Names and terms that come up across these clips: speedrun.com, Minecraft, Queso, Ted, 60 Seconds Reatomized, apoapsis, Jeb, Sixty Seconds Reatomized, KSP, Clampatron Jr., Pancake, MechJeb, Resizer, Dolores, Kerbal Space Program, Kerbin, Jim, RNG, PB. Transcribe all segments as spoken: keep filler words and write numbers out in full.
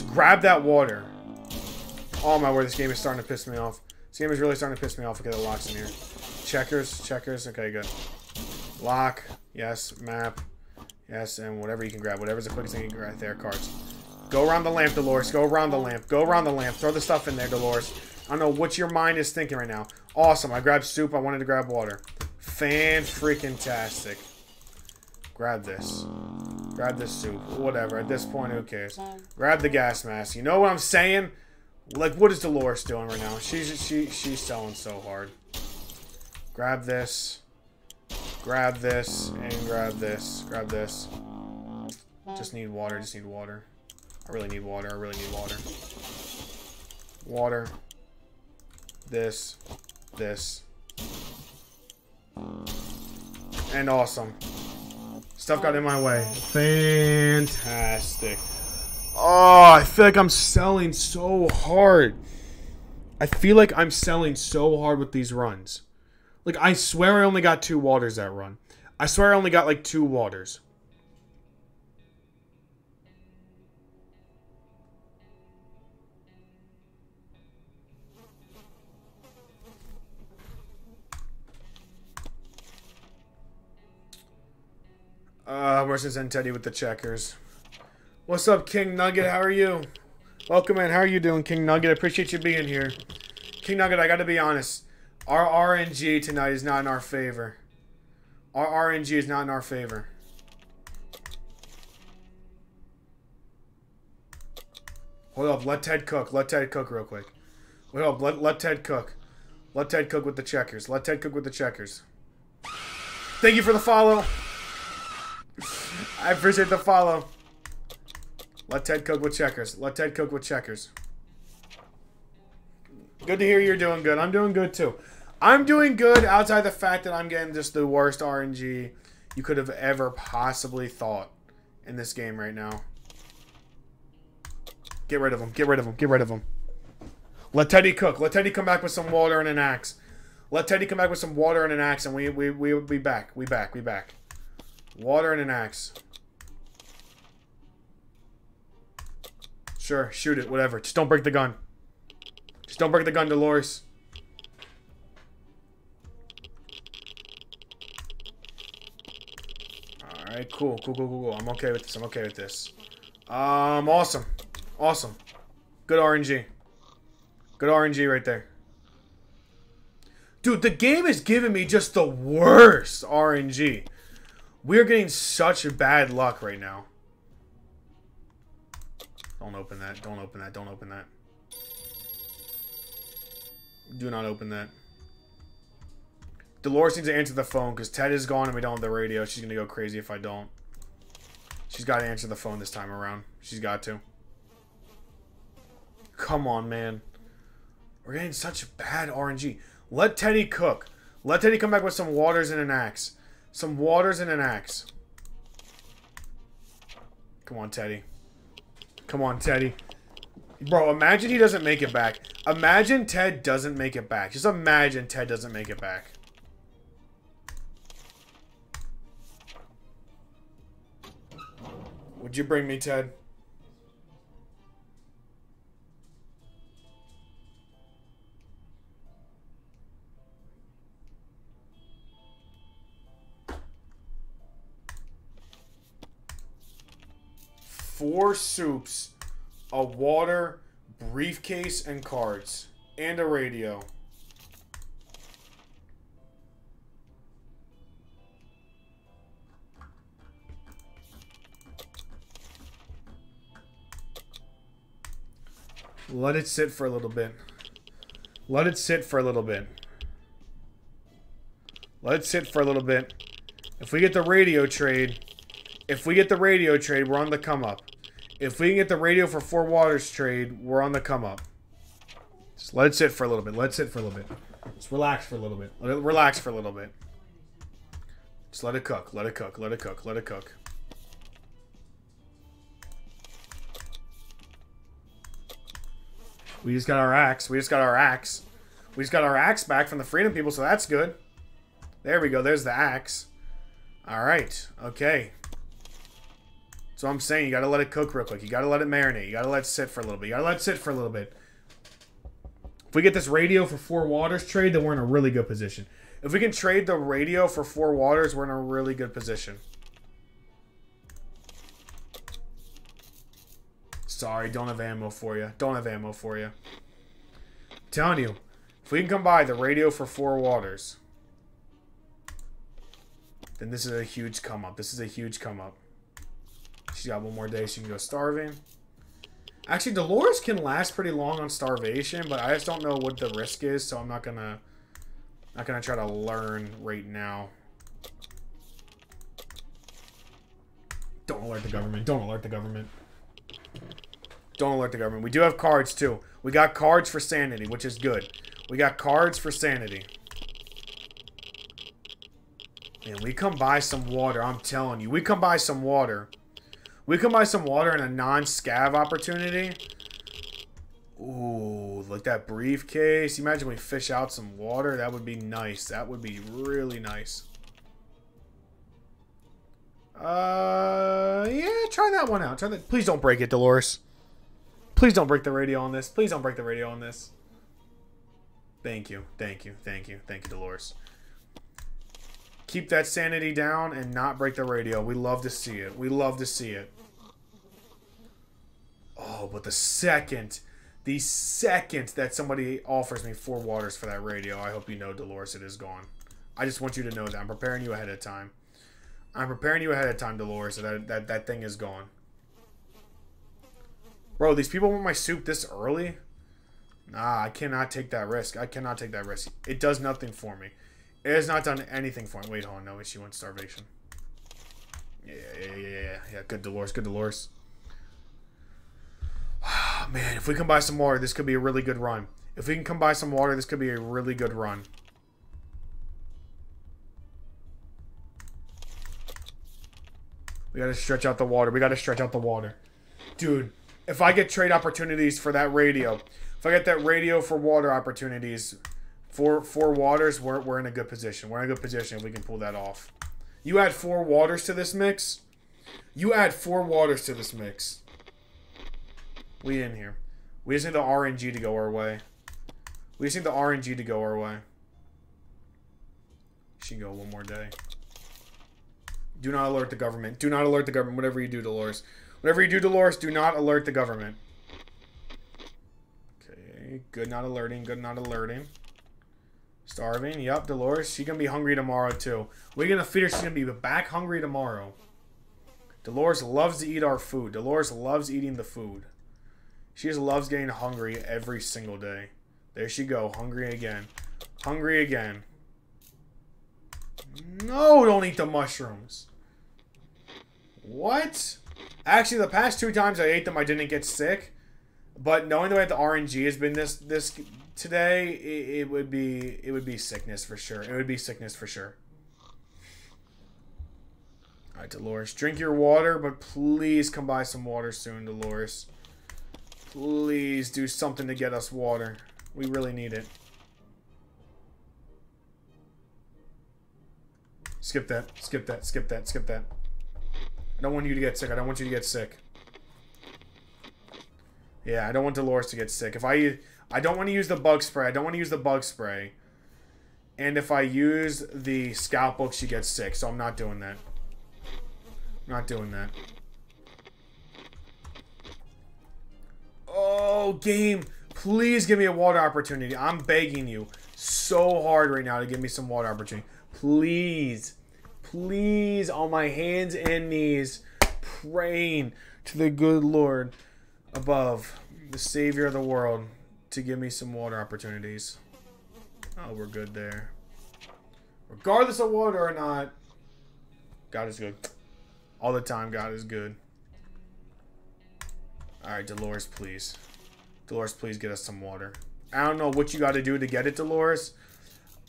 Dolores, grab that water. Oh my word, this game is starting to piss me off. This game is really starting to piss me off. Okay, the lock's in here. Checkers, checkers. Okay, good. Lock. Yes. Map. Yes, and whatever you can grab. Whatever's the quickest thing you can grab. There, cards. Go around the lamp, Dolores. Go around the lamp. Go around the lamp. Throw the stuff in there, Dolores. I don't know what your mind is thinking right now. Awesome. I grabbed soup. I wanted to grab water. Fan-freaking-tastic. Grab this. Grab this soup. Whatever. At this point, who cares? Grab the gas mask. You know what I'm saying? Like, what is Dolores doing right now? She's she she's selling so hard. Grab this. Grab this. And grab this. Grab this. Just need water. Just need water. I really need water. I really need water. Water. This. This. And awesome. Stuff got in my way. Fantastic. Oh, I feel like I'm selling so hard. I feel like I'm selling so hard with these runs. Like, I swear I only got two waters that run. I swear I only got, like, two waters. Uh, versus N. Teddy with the checkers. What's up, King Nugget? How are you? Welcome in. How are you doing, King Nugget? I appreciate you being here. King Nugget, I gotta be honest. Our R N G tonight is not in our favor. Our R N G is not in our favor. Hold up. Let Ted cook. Let Ted cook real quick. Hold up. Let, let Ted cook. Let Ted cook with the checkers. Let Ted cook with the checkers. Thank you for the follow. I appreciate the follow. Let Ted cook with checkers. Let Ted cook with checkers. Good to hear you're doing good. I'm doing good too. I'm doing good outside the fact that I'm getting just the worst R N G you could have ever possibly thought in this game right now. Get rid of him. Get rid of him. Get rid of him. Let Teddy cook. Let Teddy come back with some water and an axe. Let Teddy come back with some water and an axe and we we we will be back. We back. We back. Water and an axe. Sure, shoot it, whatever. Just don't break the gun. Just don't break the gun, Dolores. Alright, cool, cool, cool, cool, cool. I'm okay with this, I'm okay with this. Um, awesome. Awesome. Good R N G. Good R N G right there. Dude, the game is giving me just the worst R N G. We're getting such bad luck right now. Don't open that. Don't open that. Don't open that. Do not open that. Dolores needs to answer the phone because Ted is gone and we don't have the radio. She's going to go crazy if I don't. She's got to answer the phone this time around. She's got to. Come on, man. We're getting such bad R N G. Let Teddy cook. Let Teddy come back with some waters and an axe. Some waters and an axe. Come on, Teddy. Come on, Teddy. Bro, imagine he doesn't make it back. Imagine Ted doesn't make it back. Just imagine Ted doesn't make it back. Would you bring me, Ted? Four soups, a water, briefcase, and cards, and a radio. Let it sit for a little bit. Let it sit for a little bit. Let it sit for a little bit. If we get the radio trade... If we get the radio trade, we're on the come up. If we can get the radio for four waters trade, we're on the come up. Just let it sit for a little bit. Let it sit for a little bit. Just relax for a little bit. Let it relax for a little bit. Just let it cook. Let it cook. Let it cook. Let it cook. We just got our axe. We just got our axe. We just got our axe back from the Freedom People, so that's good. There we go. There's the axe. All right. Okay. So I'm saying you gotta let it cook real quick. You gotta let it marinate. You gotta let it sit for a little bit. You gotta let it sit for a little bit. If we get this radio for four waters trade, then we're in a really good position. If we can trade the radio for four waters, we're in a really good position. Sorry, don't have ammo for you. Don't have ammo for you. I'm telling you, if we can come by the radio for four waters, then this is a huge come up. This is a huge come up. She's got one more day. She can go starving. Actually, Dolores can last pretty long on starvation, but I just don't know what the risk is, so I'm not gonna, not gonna try to learn right now. Don't alert the government. Don't alert the government. Don't alert the government. We do have cards too. We got cards for sanity, which is good. We got cards for sanity. And we come by some water. I'm telling you, we come by some water. We come by some water in a non-scav opportunity. Ooh, look at that briefcase. Imagine we fish out some water. That would be nice. That would be really nice. Uh, yeah, try that one out. Try that. Please don't break it, Dolores. Please don't break the radio on this. Please don't break the radio on this. Thank you. Thank you. Thank you. Thank you, Dolores. Keep that sanity down and not break the radio. We love to see it. We love to see it. Oh, but the second, the second that somebody offers me four waters for that radio, I hope you know, Dolores, it is gone. I just want you to know that. I'm preparing you ahead of time. I'm preparing you ahead of time, Dolores, so that, that, that thing is gone. Bro, these people want my soup this early? Nah, I cannot take that risk. I cannot take that risk. It does nothing for me. It has not done anything for him. Wait, hold on. No, she wants starvation. Yeah, yeah, yeah, yeah. Yeah, good Dolores. Good Dolores. Oh, man, if we can buy some water, this could be a really good run. If we can come buy some water, this could be a really good run. We got to stretch out the water. We got to stretch out the water. Dude, if I get trade opportunities for that radio, if I get that radio for water opportunities... Four, four waters, we're, we're in a good position. We're in a good position if we can pull that off. You add four waters to this mix. You add four waters to this mix. We in here. We just need the R N G to go our way. We just need the R N G to go our way. She can go one more day. Do not alert the government. Do not alert the government. Whatever you do, Dolores. Whatever you do, Dolores, do not alert the government. Okay. Good not alerting. Good not alerting. Starving. Yep, Dolores. She's going to be hungry tomorrow, too. We're going to feed her. She's going to be back hungry tomorrow. Dolores loves to eat our food. Dolores loves eating the food. She just loves getting hungry every single day. There she go. Hungry again. Hungry again. No, don't eat the mushrooms. What? Actually, the past two times I ate them, I didn't get sick. But knowing the way the R N G has been this... this Today it, it would be it would be sickness for sure. It would be sickness for sure. All right, Dolores, drink your water, but please come buy some water soon, Dolores. Please do something to get us water. We really need it. Skip that. Skip that. Skip that. Skip that. I don't want you to get sick. I don't want you to get sick. Yeah, I don't want Dolores to get sick. If I I don't want to use the bug spray. I don't want to use the bug spray. And if I use the scout book, she gets sick. So I'm not doing that. I'm not doing that. Oh, game. Please give me a water opportunity. I'm begging you so hard right now to give me some water opportunity. Please. Please, on my hands and knees, praying to the good Lord above, the Savior of the world, to give me some water opportunities. Oh, we're good there. Regardless of water or not, God is good. All the time, God is good. Alright, Dolores, please. Dolores, please get us some water. I don't know what you got to do to get it, Dolores.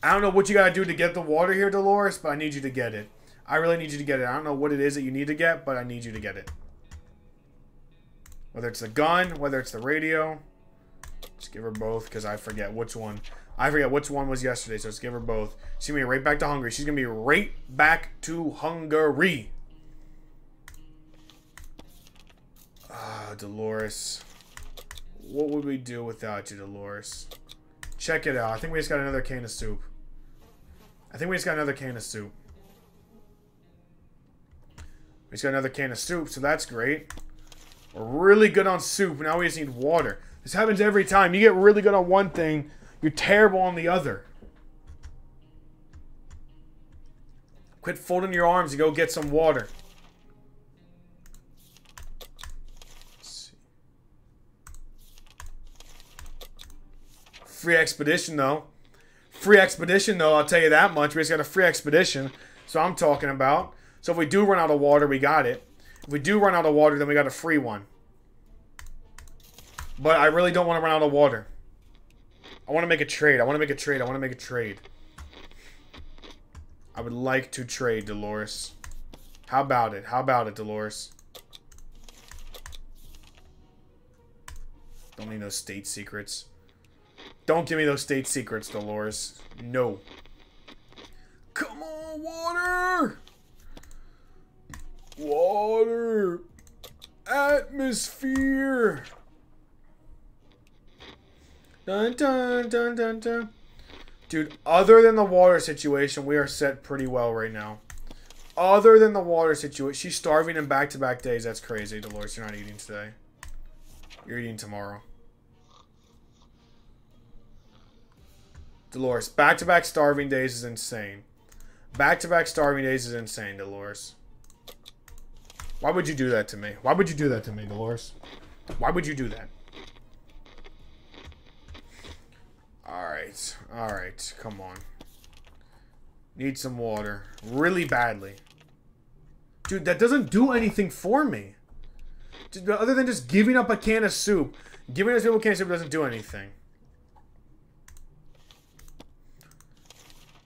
I don't know what you got to do to get the water here, Dolores, but I need you to get it. I really need you to get it. I don't know what it is that you need to get, but I need you to get it. Whether it's the gun, whether it's the radio... Just give her both, because I forget which one. I forget which one was yesterday, so just give her both. She's going to be right back to Hungary. She's going to be right back to Hungary. Oh, Dolores. What would we do without you, Dolores? Check it out. I think we just got another can of soup. I think we just got another can of soup. We just got another can of soup, so that's great. We're really good on soup. Now we just need water. This happens every time. You get really good on one thing, you're terrible on the other. Quit folding your arms and go get some water. Free expedition though. Free expedition though, I'll tell you that much. We just got a free expedition. So I'm talking about. So if we do run out of water, we got it. If we do run out of water, then we got a free one. But I really don't want to run out of water. I want to make a trade. I want to make a trade. I want to make a trade. I would like to trade, Dolores. How about it? How about it, Dolores? Don't need no state secrets. Don't give me those state secrets, Dolores. No. Come on, water! Water! Atmosphere! Dun dun dun dun dun. Dude, other than the water situation, we are set pretty well right now. Other than the water situation. She's starving in back-to-back days. That's crazy, Dolores. You're not eating today. You're eating tomorrow. Dolores, back-to-back starving days is insane. Back-to-back starving days is insane, Dolores. Why would you do that to me? Why would you do that to me, Dolores? Why would you do that? Alright. Alright. Come on. Need some water. Really badly. Dude, that doesn't do anything for me. Other than just giving up a can of soup. Giving us a can of soup doesn't do anything.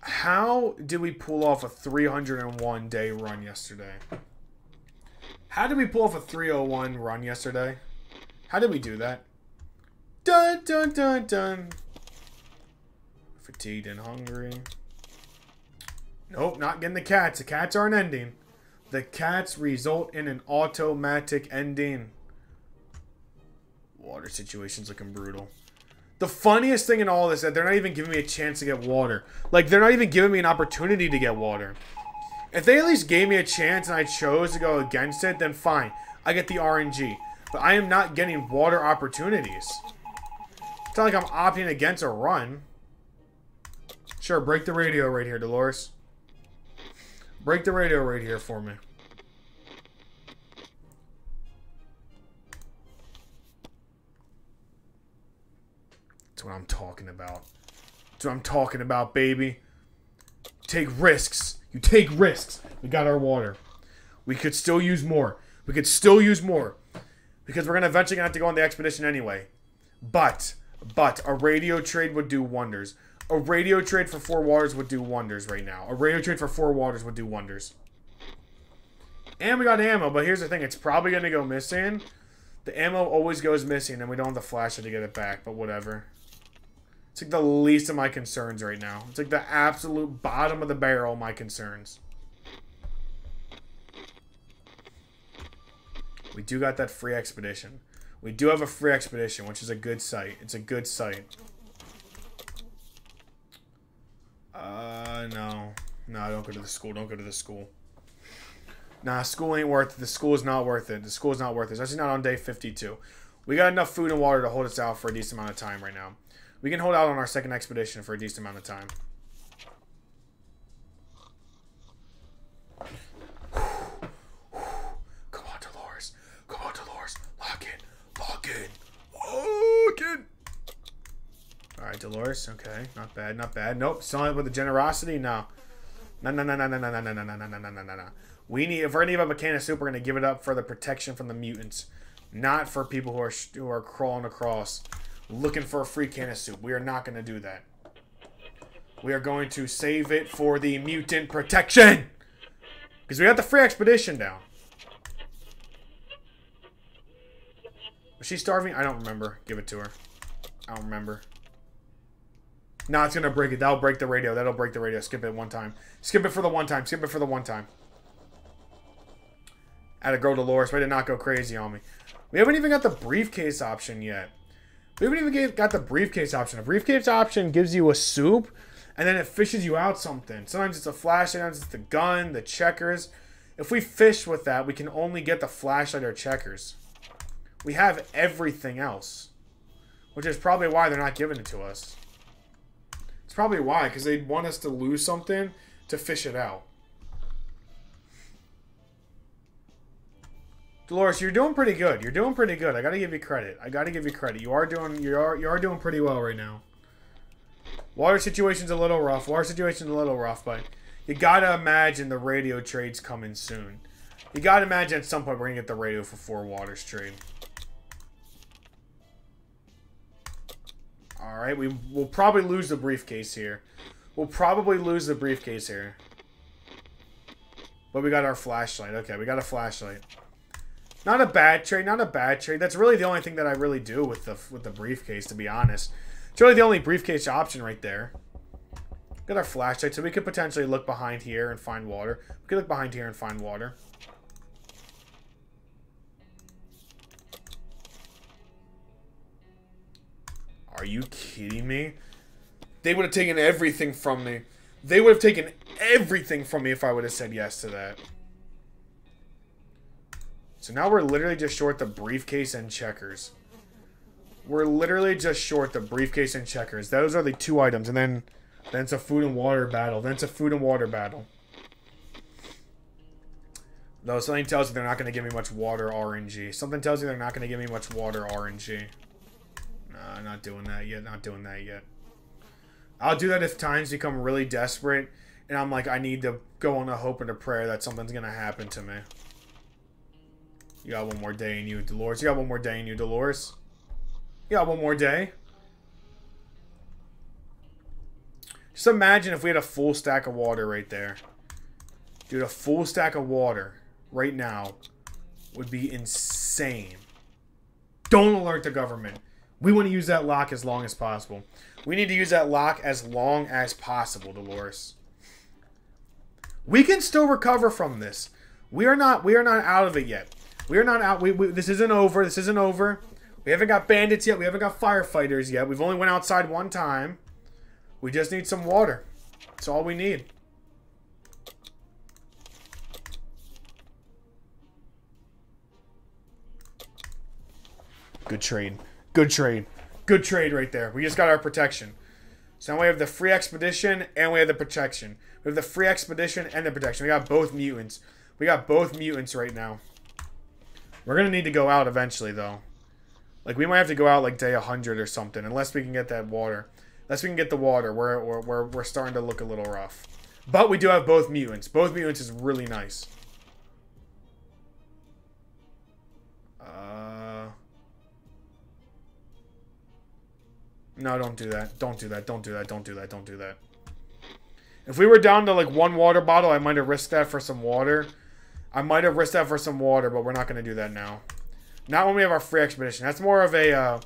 How did we pull off a three hundred and one day run yesterday? How did we pull off a three oh one run yesterday? How did we do that? Dun dun dun dun. Fatigued and hungry. Nope, not getting the cats. The cats aren't ending. The cats result in an automatic ending. Water situation's looking brutal. The funniest thing in all this is that they're not even giving me a chance to get water. Like, they're not even giving me an opportunity to get water. If they at least gave me a chance and I chose to go against it, then fine. I get the R N G. But I am not getting water opportunities. It's not like I'm opting against a run. Sure, break the radio right here, Dolores. Break the radio right here for me. That's what I'm talking about. That's what I'm talking about, baby. Take risks. You take risks. We got our water. We could still use more. We could still use more. Because we're gonna eventually gonna have to go on the expedition anyway. But, but, a radio trade would do wonders. A radio trade for four waters would do wonders right now. A radio trade for four waters would do wonders. And we got ammo, but here's the thing. It's probably gonna go missing. The ammo always goes missing, and we don't have the flasher to get it back, but whatever. It's like the least of my concerns right now. It's like the absolute bottom of the barrel of my concerns. We do got that free expedition. We do have a free expedition, which is a good sight. It's a good sight. Uh, no. No, don't go to the school. Don't go to the school. Nah, school ain't worth it. The school is not worth it. The school is not worth it. Especially not on day fifty-two. We got enough food and water to hold us out for a decent amount of time right now. We can hold out on our second expedition for a decent amount of time. Come on, Dolores. Come on, Dolores. Lock in. Lock in. Lock in. Alright, Dolores. Okay. Not bad. Not bad. Nope. Selling it with the generosity? No. No, no, no, no, no, no, no, no, no, no, no, no, no, no. We need, if we're going to give up a can of soup, we're going to give it up for the protection from the mutants. Not for people who are, who are crawling across. Looking for a free can of soup. We are not going to do that. We are going to save it for the mutant protection. Because we got the free expedition down. Was she starving? I don't remember. Give it to her. I don't remember. Nah, it's going to break it. That'll break the radio. That'll break the radio. Skip it one time. Skip it for the one time. Skip it for the one time. I had to go Dolores. Way to not go crazy on me. We haven't even got the briefcase option yet. We haven't even get, got the briefcase option. A briefcase option gives you a soup, and then it fishes you out something. Sometimes it's a flashlight, sometimes it's the gun, the checkers. If we fish with that, we can only get the flashlight or checkers. We have everything else, which is probably why they're not giving it to us. It's probably why, because they'd want us to lose something to fish it out. Dolores, you're doing pretty good. You're doing pretty good. I gotta give you credit. I gotta give you credit. You are doing you are you are doing pretty well right now. Water situation's a little rough. Water situation's a little rough, but you gotta imagine the radio trade's coming soon. You gotta imagine at some point we're gonna get the radio for four waters trade. Alright, we will probably lose the briefcase here. We'll probably lose the briefcase here. But we got our flashlight. Okay, we got a flashlight. Not a bad trade, not a bad trade. That's really the only thing that I really do with the with the briefcase, to be honest. It's really the only briefcase option right there. Got our flashlight, so we could potentially look behind here and find water. We could look behind here and find water. Are you kidding me? They would have taken everything from me. They would have taken everything from me if I would have said yes to that. So now we're literally just short the briefcase and checkers. We're literally just short the briefcase and checkers. Those are the two items. And then, then it's a food and water battle. Then it's a food and water battle. Though something tells me they're not going to give me much water R N G. Something tells me they're not going to give me much water R N G. Nah, not doing that yet. Not doing that yet. I'll do that if times become really desperate. And I'm like, I need to go on a hope and a prayer that something's going to happen to me. You got one more day in you, Dolores. You got one more day in you, Dolores. You got one more day. Just imagine if we had a full stack of water right there. Dude, a full stack of water right now would be insane. Don't alert the government. We want to use that lock as long as possible. We need to use that lock as long as possible, Dolores. We can still recover from this. We are not, we are not out of it yet. We're not out. We, we, this isn't over. This isn't over. We haven't got bandits yet. We haven't got firefighters yet. We've only went outside one time. We just need some water. That's all we need. Good trade. Good trade. Good trade right there. We just got our protection. So now we have the free expedition and we have the protection. We have the free expedition and the protection. We got both mutants. We got both mutants right now. We're going to need to go out eventually, though. Like, we might have to go out, like, day one hundred or something. Unless we can get that water. Unless we can get the water. We're, we're, we're, we're starting to look a little rough. But we do have both mutants. Both mutants is really nice. Uh... No, don't do that. Don't do that. Don't do that. Don't do that. Don't do that. If we were down to, like, one water bottle, I might have risked that for some water. I might have risked that for some water, but we're not going to do that now. Not when we have our free expedition. That's more of a, uh,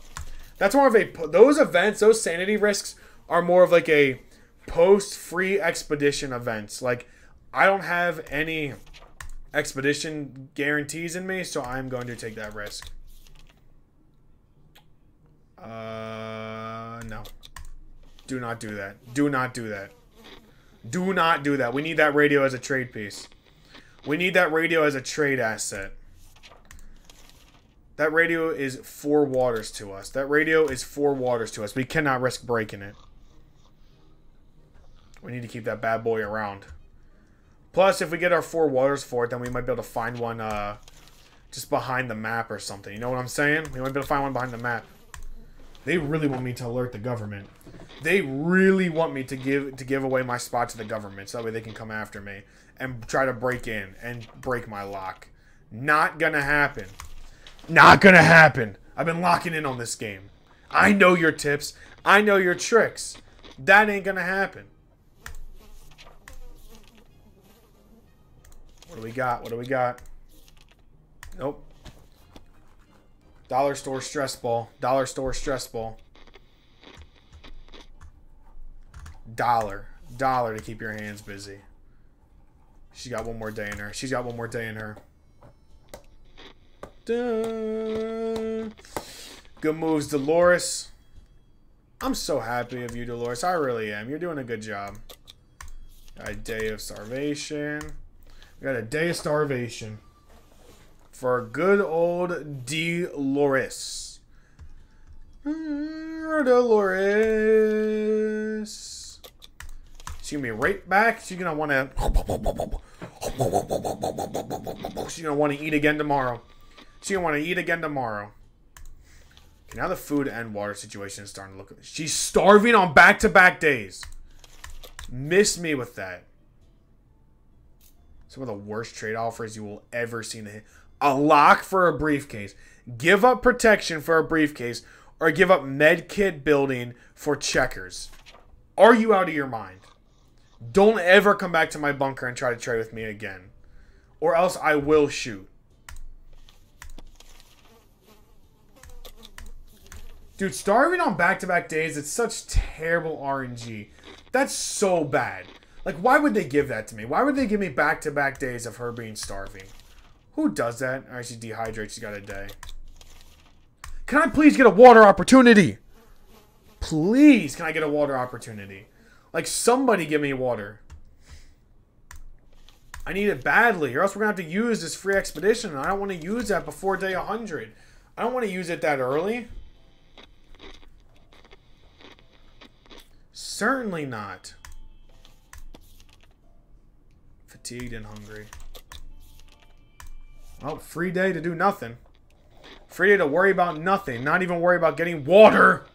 that's more of a, those events, those sanity risks are more of like a post-free expedition events. Like, I don't have any expedition guarantees in me, so I'm going to take that risk. Uh, no. Do not do that. Do not do that. Do not do that. We need that radio as a trade piece. We need that radio as a trade asset. That radio is four waters to us. That radio is four waters to us. We cannot risk breaking it. We need to keep that bad boy around. Plus, if we get our four waters for it, then we might be able to find one uh, just behind the map or something. You know what I'm saying? We might be able to find one behind the map. They really want me to alert the government. They really want me to give to give away my spot to the government so that way they can come after me and try to break in and break my lock. Not gonna happen. Not gonna happen. I've been locking in on this game. I know your tips. I know your tricks. That ain't gonna happen. What do we got? What do we got? Nope. Dollar store stress ball. Dollar store stress ball. Dollar. Dollar to keep your hands busy. She's got one more day in her. She's got one more day in her. dun. Good moves, Dolores. I'm so happy of you, Dolores. I really am. You're doing a good job. Got a day of starvation. We got a day of starvation for good old Dolores. Dolores. She's gonna be right back. She's gonna want to. She's gonna want to eat again tomorrow. She's gonna want to eat again tomorrow. Okay, now the food and water situation is starting to look. She's starving on back-to-back days. Miss me with that. Some of the worst trade offers you will ever see in the hit. A lock for a briefcase. Give up protection for a briefcase, or give up med kit building for checkers. Are you out of your mind? Don't ever come back to my bunker and try to trade with me again. Or else I will shoot. Dude, starving on back-to-back days, it's such terrible R N G. That's so bad. Like, why would they give that to me? Why would they give me back-to-back days of her being starving? Who does that? Alright, she dehydrates. She's got a day. Can I please get a water opportunity? Please, can I get a water opportunity? Like, somebody give me water. I need it badly, or else we're going to have to use this free expedition. And I don't want to use that before day one hundred. I don't want to use it that early. Certainly not. Fatigued and hungry. Well, free day to do nothing. Free day to worry about nothing. Not even worry about getting water.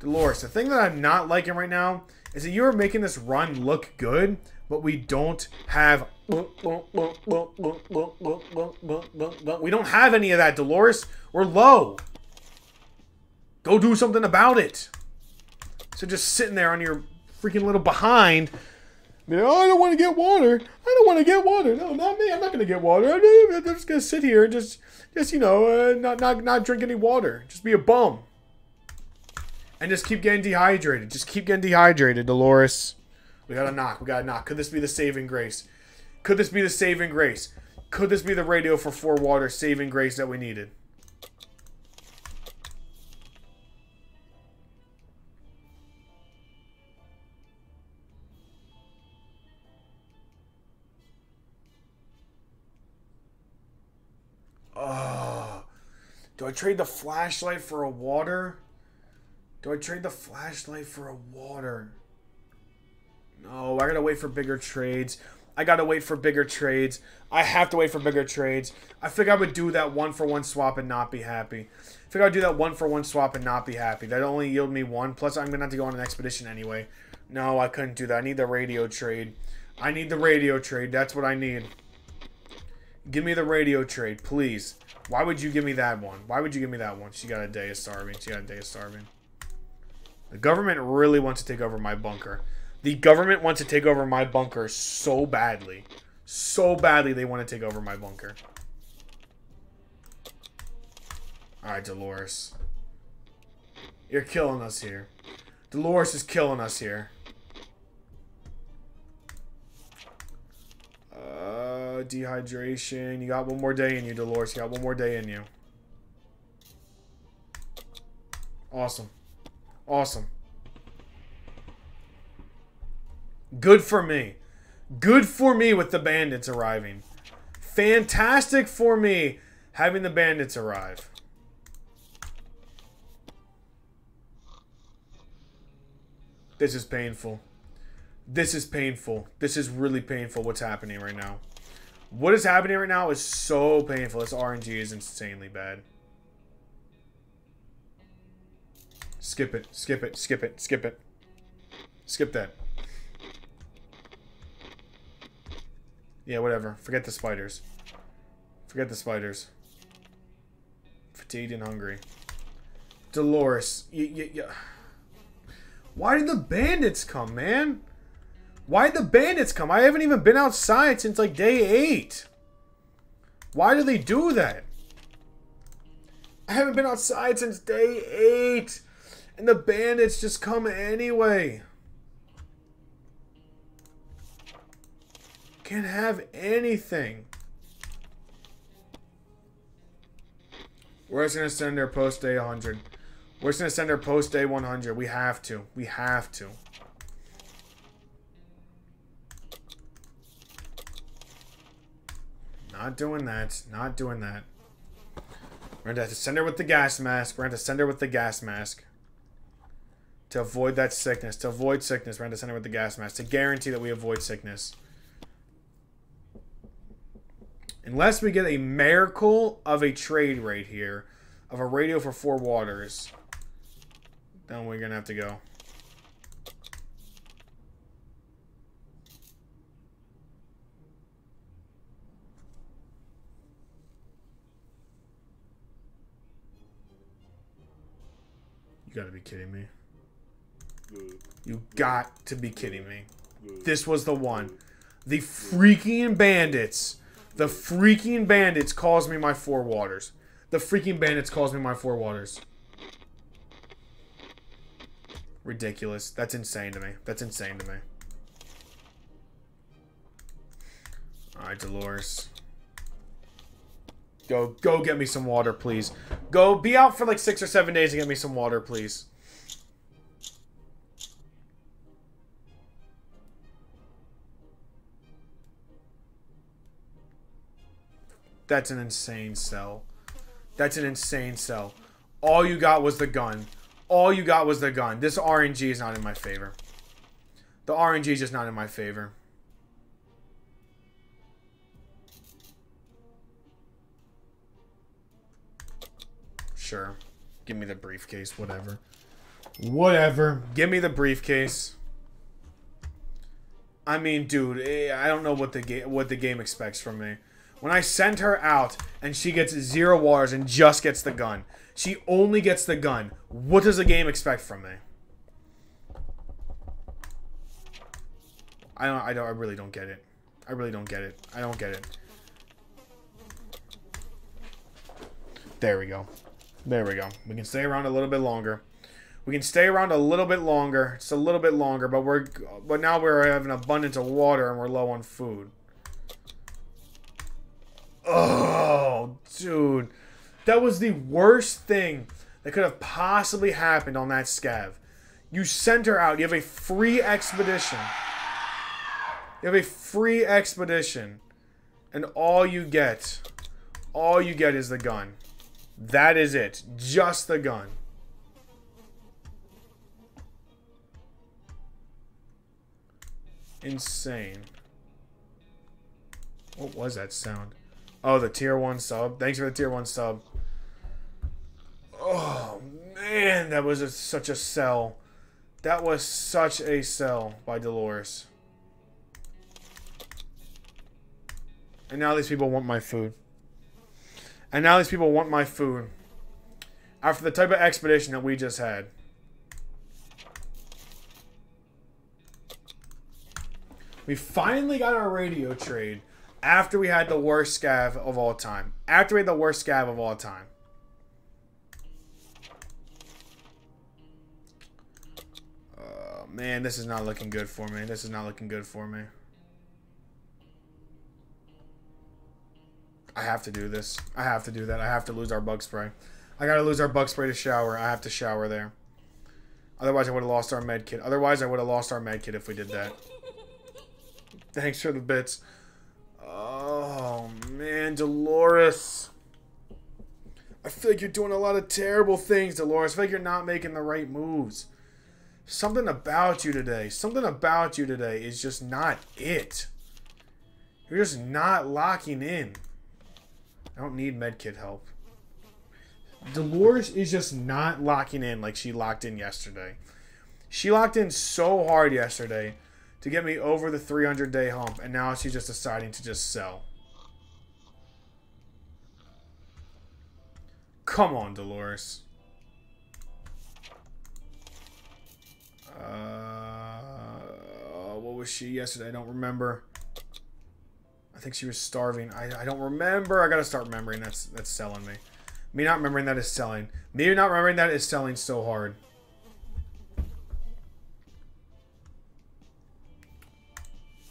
Dolores, the thing that I'm not liking right now is that you're making this run look good, but we don't have... We don't have any of that, Dolores. We're low. Go do something about it. So just sitting there on your freaking little behind. You know, oh, I don't want to get water. I don't want to get water. No, not me. I'm not going to get water. I'm just going to sit here and just, just you know, uh, not, not, not drink any water. Just be a bum. And just keep getting dehydrated. Just keep getting dehydrated, Dolores. We got a knock. We got a knock. Could this be the saving grace? Could this be the saving grace? Could this be the radio for four water saving grace that we needed? Oh. Do I trade the flashlight for a water? Do I trade the flashlight for a water? No, I gotta wait for bigger trades. I gotta wait for bigger trades. I have to wait for bigger trades. I figure I would do that one-for-one swap and not be happy. I figure I would do that one-for-one swap and not be happy. That'd only yield me one. Plus, I'm gonna have to go on an expedition anyway. No, I couldn't do that. I need the radio trade. I need the radio trade. That's what I need. Give me the radio trade, please. Why would you give me that one? Why would you give me that one? She got a day of starving. She got a day of starving. The government really wants to take over my bunker. The government wants to take over my bunker so badly. So badly they want to take over my bunker. Alright, Dolores. You're killing us here. Dolores is killing us here. Uh, dehydration. You got one more day in you, Dolores. You got one more day in you. Awesome. Awesome. Good for me. Good for me with the bandits arriving. Fantastic for me having the bandits arrive. This is painful. This is painful. This is really painful what's happening right now. What is happening right now is so painful. This R N G is insanely bad. Skip it, skip it, skip it, skip it. Skip that. Yeah, whatever. Forget the spiders. Forget the spiders. Fatigued and hungry. Dolores. Y y y Why did the bandits come, man? Why did the bandits come? I haven't even been outside since like day eight. Why do they do that? I haven't been outside since day eight. And the bandits just come anyway. Can't have anything. We're just gonna send her post day one hundred. We're just gonna send her post day one hundred. We have to. We have to. Not doing that. Not doing that. We're gonna have to send her with the gas mask. We're gonna have to send her with the gas mask. To avoid that sickness. To avoid sickness. We're gonna have to send her with the gas mask. To guarantee that we avoid sickness. Unless we get a miracle of a trade right here. Of a radio for four waters. Then we're gonna have to go. You gotta be kidding me. You got to be kidding me. This was the one. The freaking bandits. The freaking bandits caused me my four waters. The freaking bandits caused me my four waters. Ridiculous. That's insane to me. That's insane to me. Alright, Dolores. Go, go get me some water, please. Go be out for like six or seven days and get me some water, please. That's an insane sell. That's an insane sell. All you got was the gun. All you got was the gun. This R N G is not in my favor. The R N G is just not in my favor. Sure. Give me the briefcase. Whatever. Whatever. Give me the briefcase. I mean, dude, I don't know what the game what the game expects from me. When I send her out and she gets zero waters and just gets the gun. She only gets the gun. What does the game expect from me? I don't I don't I really don't get it. I really don't get it. I don't get it. There we go. There we go. We can stay around a little bit longer. We can stay around a little bit longer. It's a little bit longer, but we're but now we're having an abundance of water and we're low on food. Oh, dude. That was the worst thing that could have possibly happened on that scav. You sent her out. You have a free expedition. You have a free expedition. And all you get, all you get is the gun. That is it. Just the gun. Insane. What was that sound? Oh, the tier one sub. Thanks for the tier one sub. Oh, man. That was a, such a sell. That was such a sell by Dolores. And now these people want my food. And now these people want my food. After the type of expedition that we just had. We finally got our radio trade. After we had the worst scav of all time. After we had the worst scav of all time. Oh, man, this is not looking good for me. This is not looking good for me. I have to do this. I have to do that. I have to lose our bug spray. I gotta lose our bug spray to shower. I have to shower there. Otherwise, I would have lost our med kit. Otherwise, I would have lost our med kit if we did that. Thanks for the bits. Oh, man, Dolores. I feel like you're doing a lot of terrible things, Dolores. I feel like you're not making the right moves. Something about you today. Something about you today is just not it. You're just not locking in. I don't need medkit help. Dolores is just not locking in like she locked in yesterday. She locked in so hard yesterday to get me over the three hundred day hump, and now she's just deciding to just sell. Come on, Dolores. Uh, what was she yesterday? I don't remember. I think she was starving. I, I don't remember. I gotta start remembering. That's that's selling me. Me not remembering that is selling. Me not remembering that is selling so hard.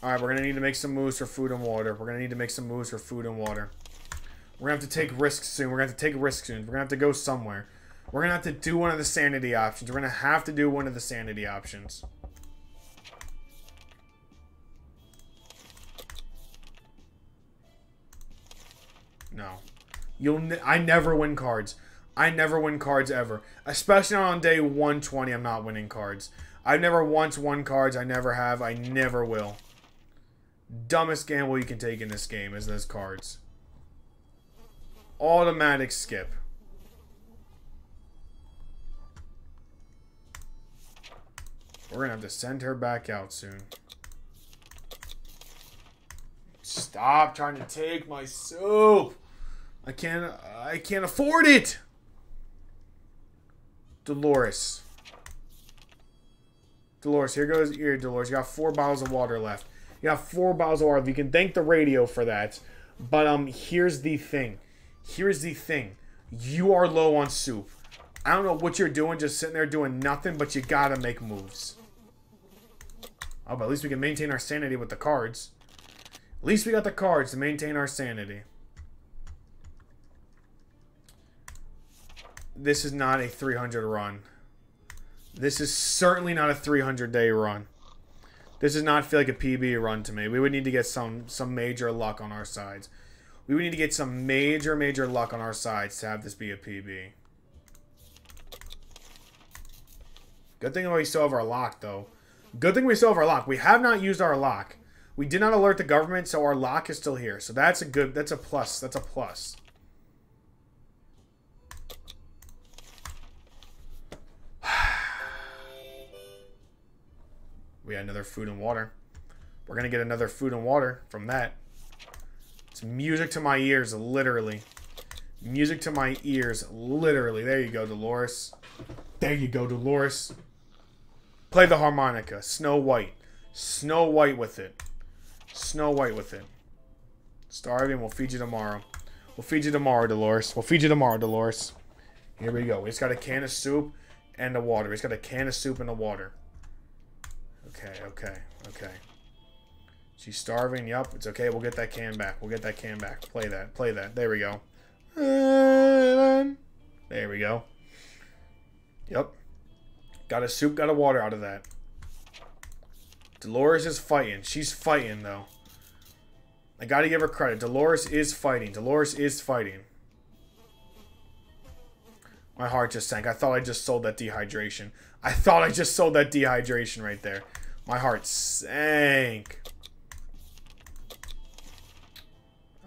Alright, we're going to need to make some moves for food and water. We're going to need to make some moves for food and water. We're going to have to take risks soon. We're going to have to take risks soon. We're going to have to go somewhere. We're going to have to do one of the sanity options. We're going to have to do one of the sanity options. No. You'll ne- I never win cards. I never win cards ever. Especially on day one twenty, I'm not winning cards. I've never once won cards. I never have. I never will. Dumbest gamble you can take in this game is those cards. Automatic skip. We're going to have to send her back out soon. Stop trying to take my soup. I can't, I can't afford it. Dolores. Dolores, here goes here, Dolores. You got four bottles of water left. You got four bottles of water. You can thank the radio for that. But um, here's the thing. Here's the thing. You are low on soup. I don't know what you're doing, just sitting there doing nothing, but you gotta make moves. Oh, but at least we can maintain our sanity with the cards. At least we got the cards to maintain our sanity. This is not a three hundred run. This is certainly not a three hundred day run. This does not feel like a P B run to me. We would need to get some some major luck on our sides. We would need to get some major, major luck on our sides to have this be a P B. Good thing we still have our lock, though. Good thing we still have our lock. We have not used our lock. We did not alert the government, so our lock is still here. So that's a good... That's a plus. That's a plus. We had another food and water. We're going to get another food and water from that. It's music to my ears, literally. Music to my ears, literally. There you go, Dolores. There you go, Dolores. Play the harmonica. Snow White. Snow White with it. Snow White with it. Starving. We'll feed you tomorrow. We'll feed you tomorrow, Dolores. We'll feed you tomorrow, Dolores. Here we go. We just got a can of soup and the water. We just got a can of soup and the water. Okay, okay, okay. She's starving. Yup, it's okay. We'll get that can back. We'll get that can back. Play that. Play that. There we go. There we go. Yup. Got a soup, got a water out of that. Dolores is fighting. She's fighting, though. I gotta give her credit. Dolores is fighting. Dolores is fighting. My heart just sank. I thought I just sold that dehydration. I thought I just sold that dehydration right there. My heart sank.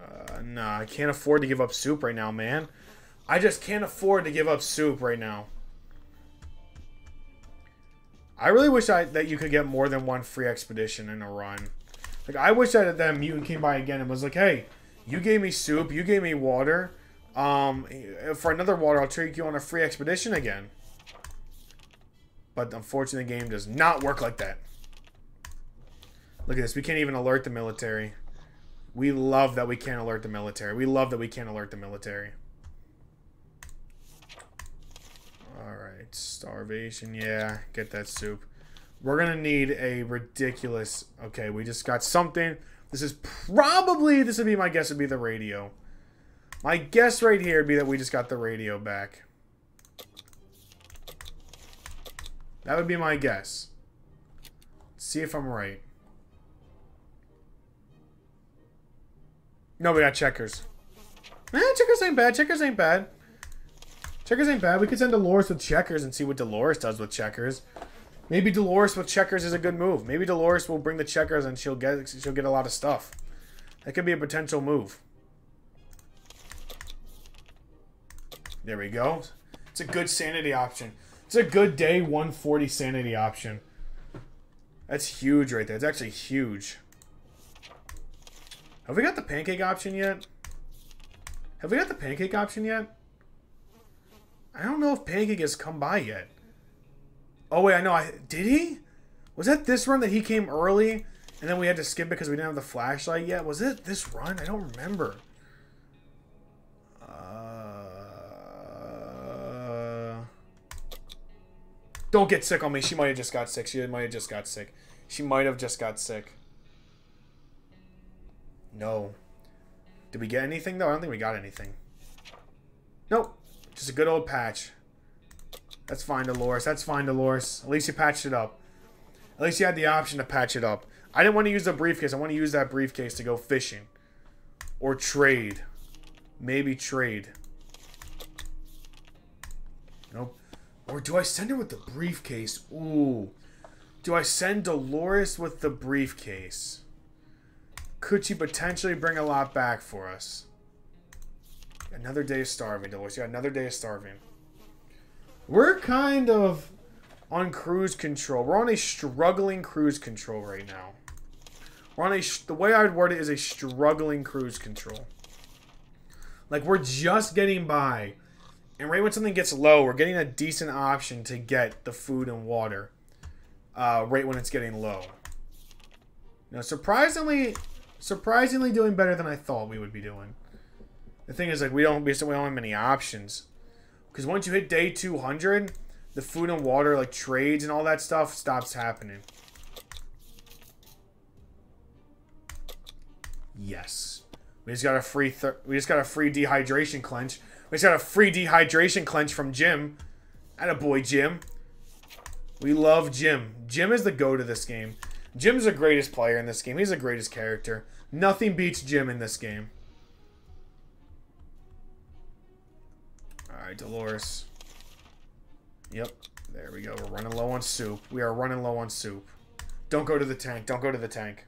Uh, nah, I can't afford to give up soup right now, man. I just can't afford to give up soup right now. I really wish I that you could get more than one free expedition in a run. Like, I wish that that mutant came by again and was like, hey, you gave me soup, you gave me water. Um, for another water, I'll take you on a free expedition again. But unfortunately, the game does not work like that. Look at this. We can't even alert the military. We love that we can't alert the military. We love that we can't alert the military. Alright. Starvation. Yeah. Get that soup. We're going to need a ridiculous... Okay, we just got something. This is probably... This would be my guess would be the radio. My guess right here would be that we just got the radio back. That would be my guess. Let's see if I'm right. No, we got checkers. Eh, checkers ain't bad. Checkers ain't bad. Checkers ain't bad. We could send Dolores with checkers and see what Dolores does with checkers. Maybe Dolores with checkers is a good move. Maybe Dolores will bring the checkers and she'll get she'll get a lot of stuff. That could be a potential move. There we go. It's a good sanity option. It's a good day one forty sanity option. That's huge right there. It's actually huge. Have we got the pancake option yet? Have we got the pancake option yet? I don't know if pancake has come by yet. Oh, wait, I know. I did he? Was that this run that he came early and then we had to skip it because we didn't have the flashlight yet? Was it this run? I don't remember. Don't get sick on me. She might have just got sick. She might have just got sick. She might have just got sick. No. Did we get anything, though? I don't think we got anything. Nope. Just a good old patch. That's fine, Dolores. That's fine, Dolores. At least you patched it up. At least you had the option to patch it up. I didn't want to use the briefcase. I want to use that briefcase to go fishing. Or trade. Maybe trade. Nope. Or do I send her with the briefcase? Ooh. Do I send Dolores with the briefcase? Could she potentially bring a lot back for us? Another day of starving, Dolores. Yeah, another day of starving. We're kind of on cruise control. We're on a struggling cruise control right now. We're on a... The way I would word it is a struggling cruise control. Like, we're just getting by. And right when something gets low, we're getting a decent option to get the food and water. Uh, right when it's getting low. Now, surprisingly... Surprisingly doing better than I thought we would be doing. The thing is, like, we don't, we don't have many options. Because once you hit day two hundred, the food and water, like, trades and all that stuff stops happening. Yes. We just got a free, th we just got a free dehydration clench. We just got a free dehydration clench from Jim. Attaboy, Jim. We love Jim. Jim is the goat of this game. Jim's the greatest player in this game. He's the greatest character. Nothing beats Jim in this game. Alright, Dolores. Yep. There we go. We're running low on soup. We are running low on soup. Don't go to the tank. Don't go to the tank.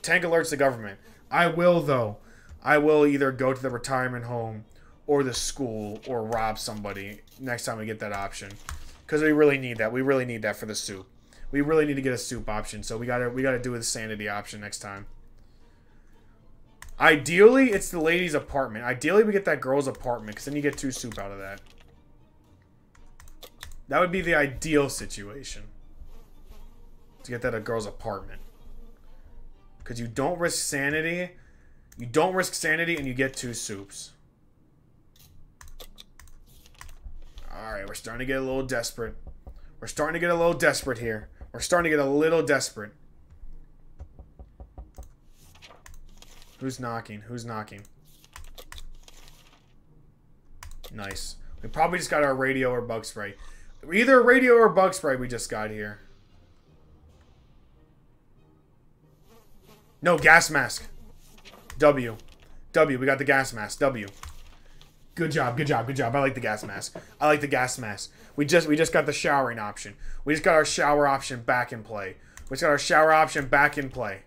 Tank alerts the government. I will, though. I will either go to the retirement home or the school or rob somebody next time we get that option. Because we really need that. We really need that for the soup. We really need to get a soup option, so we gotta we gotta do a sanity option next time. Ideally, it's the lady's apartment. Ideally, we get that girl's apartment, because then you get two soup out of that. That would be the ideal situation. To get that a girl's apartment. Because you don't risk sanity. You don't risk sanity, and you get two soups. Alright, we're starting to get a little desperate. We're starting to get a little desperate here. We're starting to get a little desperate. Who's knocking? Who's knocking? Nice. We probably just got our radio or bug spray. Either radio or bug spray we just got here. No, gas mask. W. W. We got the gas mask. W. Good job. Good job. Good job. I like the gas mask. I like the gas mask. We just we just got the showering option. We just got our shower option back in play. We just got our shower option back in play.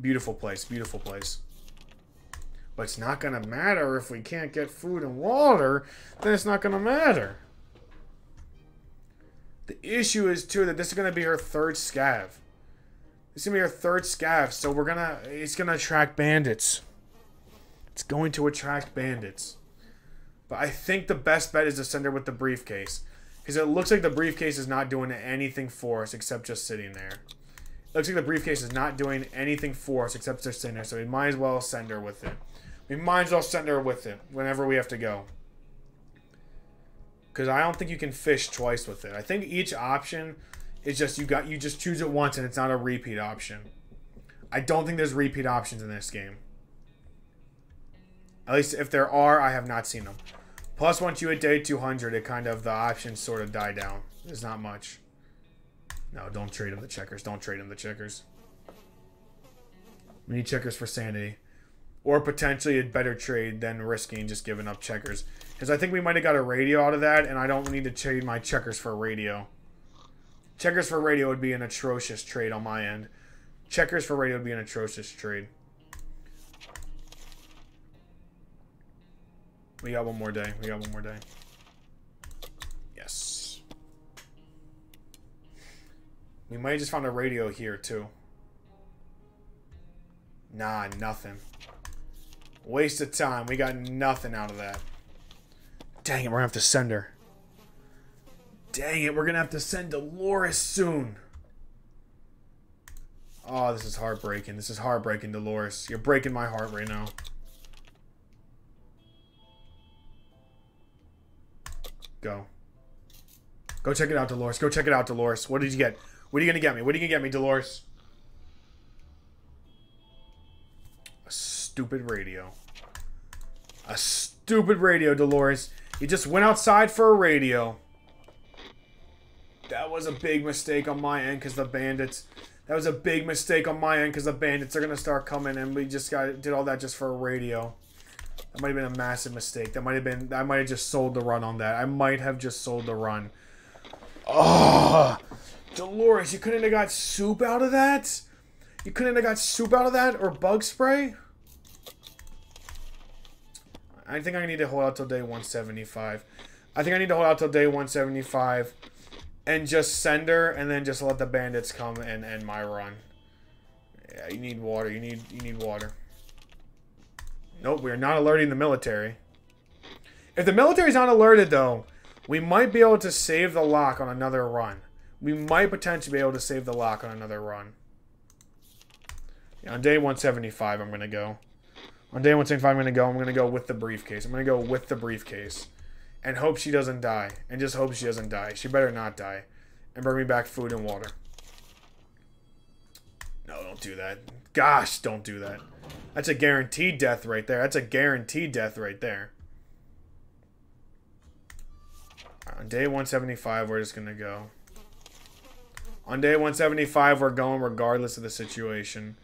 Beautiful place. Beautiful place. But it's not going to matter if we can't get food and water. Then it's not going to matter. The issue is, too, that this is going to be her third scav. This is going to be her third scav. So we're going to... It's going to attract bandits. It's going to attract bandits. But I think the best bet is to send her with the briefcase. Because it looks like the briefcase is not doing anything for us except just sitting there. It looks like the briefcase is not doing anything for us except just sitting there. So we might as well send her with it. We might as well send her with it whenever we have to go. Because I don't think you can fish twice with it. I think each option is just you got you just choose it once and it's not a repeat option. I don't think there's repeat options in this game. At least if there are, I have not seen them. Plus, once you hit day two hundred, it kind of, the options sort of die down. There's not much. No, don't trade him the checkers. Don't trade him the checkers. We need checkers for sanity. Or potentially a better trade than risking just giving up checkers. Because I think we might have got a radio out of that, and I don't need to trade my checkers for a radio. Checkers for radio would be an atrocious trade on my end. Checkers for radio would be an atrocious trade. We got one more day. We got one more day. Yes. We might have just found a radio here, too. Nah, nothing. Waste of time. We got nothing out of that. Dang it, we're going to have to send her. Dang it, we're going to have to send Dolores soon. Oh, this is heartbreaking. This is heartbreaking, Dolores. You're breaking my heart right now. Go. Go check it out, Dolores. Go check it out, Dolores. What did you get? What are you going to get me? What are you going to get me, Dolores? A stupid radio. A stupid radio, Dolores. You just went outside for a radio. That was a big mistake on my end because the bandits... That was a big mistake on my end because the bandits are going to start coming, and we just got did all that just for a radio. That might have been a massive mistake. That might have been... I might have just sold the run on that. I might have just sold the run. Oh, Dolores, you couldn't have got soup out of that? You couldn't have got soup out of that or bug spray? I think I need to hold out till day one seventy-five. I think I need to hold out till day one seventy-five and just send her and then just let the bandits come and end my run. Yeah, you need water. You need you need water. Nope, we are not alerting the military. If the military's not alerted though, we might be able to save the lock on another run. We might potentially be able to save the lock on another run. Yeah, on day one seventy-five, I'm going to go. On day one seventy-five, I'm going to go. I'm going to go with the briefcase. I'm going to go with the briefcase. And hope she doesn't die. And just hope she doesn't die. She better not die. And bring me back food and water. No, don't do that. Gosh, don't do that. That's a guaranteed death right there. That's a guaranteed death right there. On day one seventy-five, we're just going to go. On day one seventy-five, we're going regardless of the situation.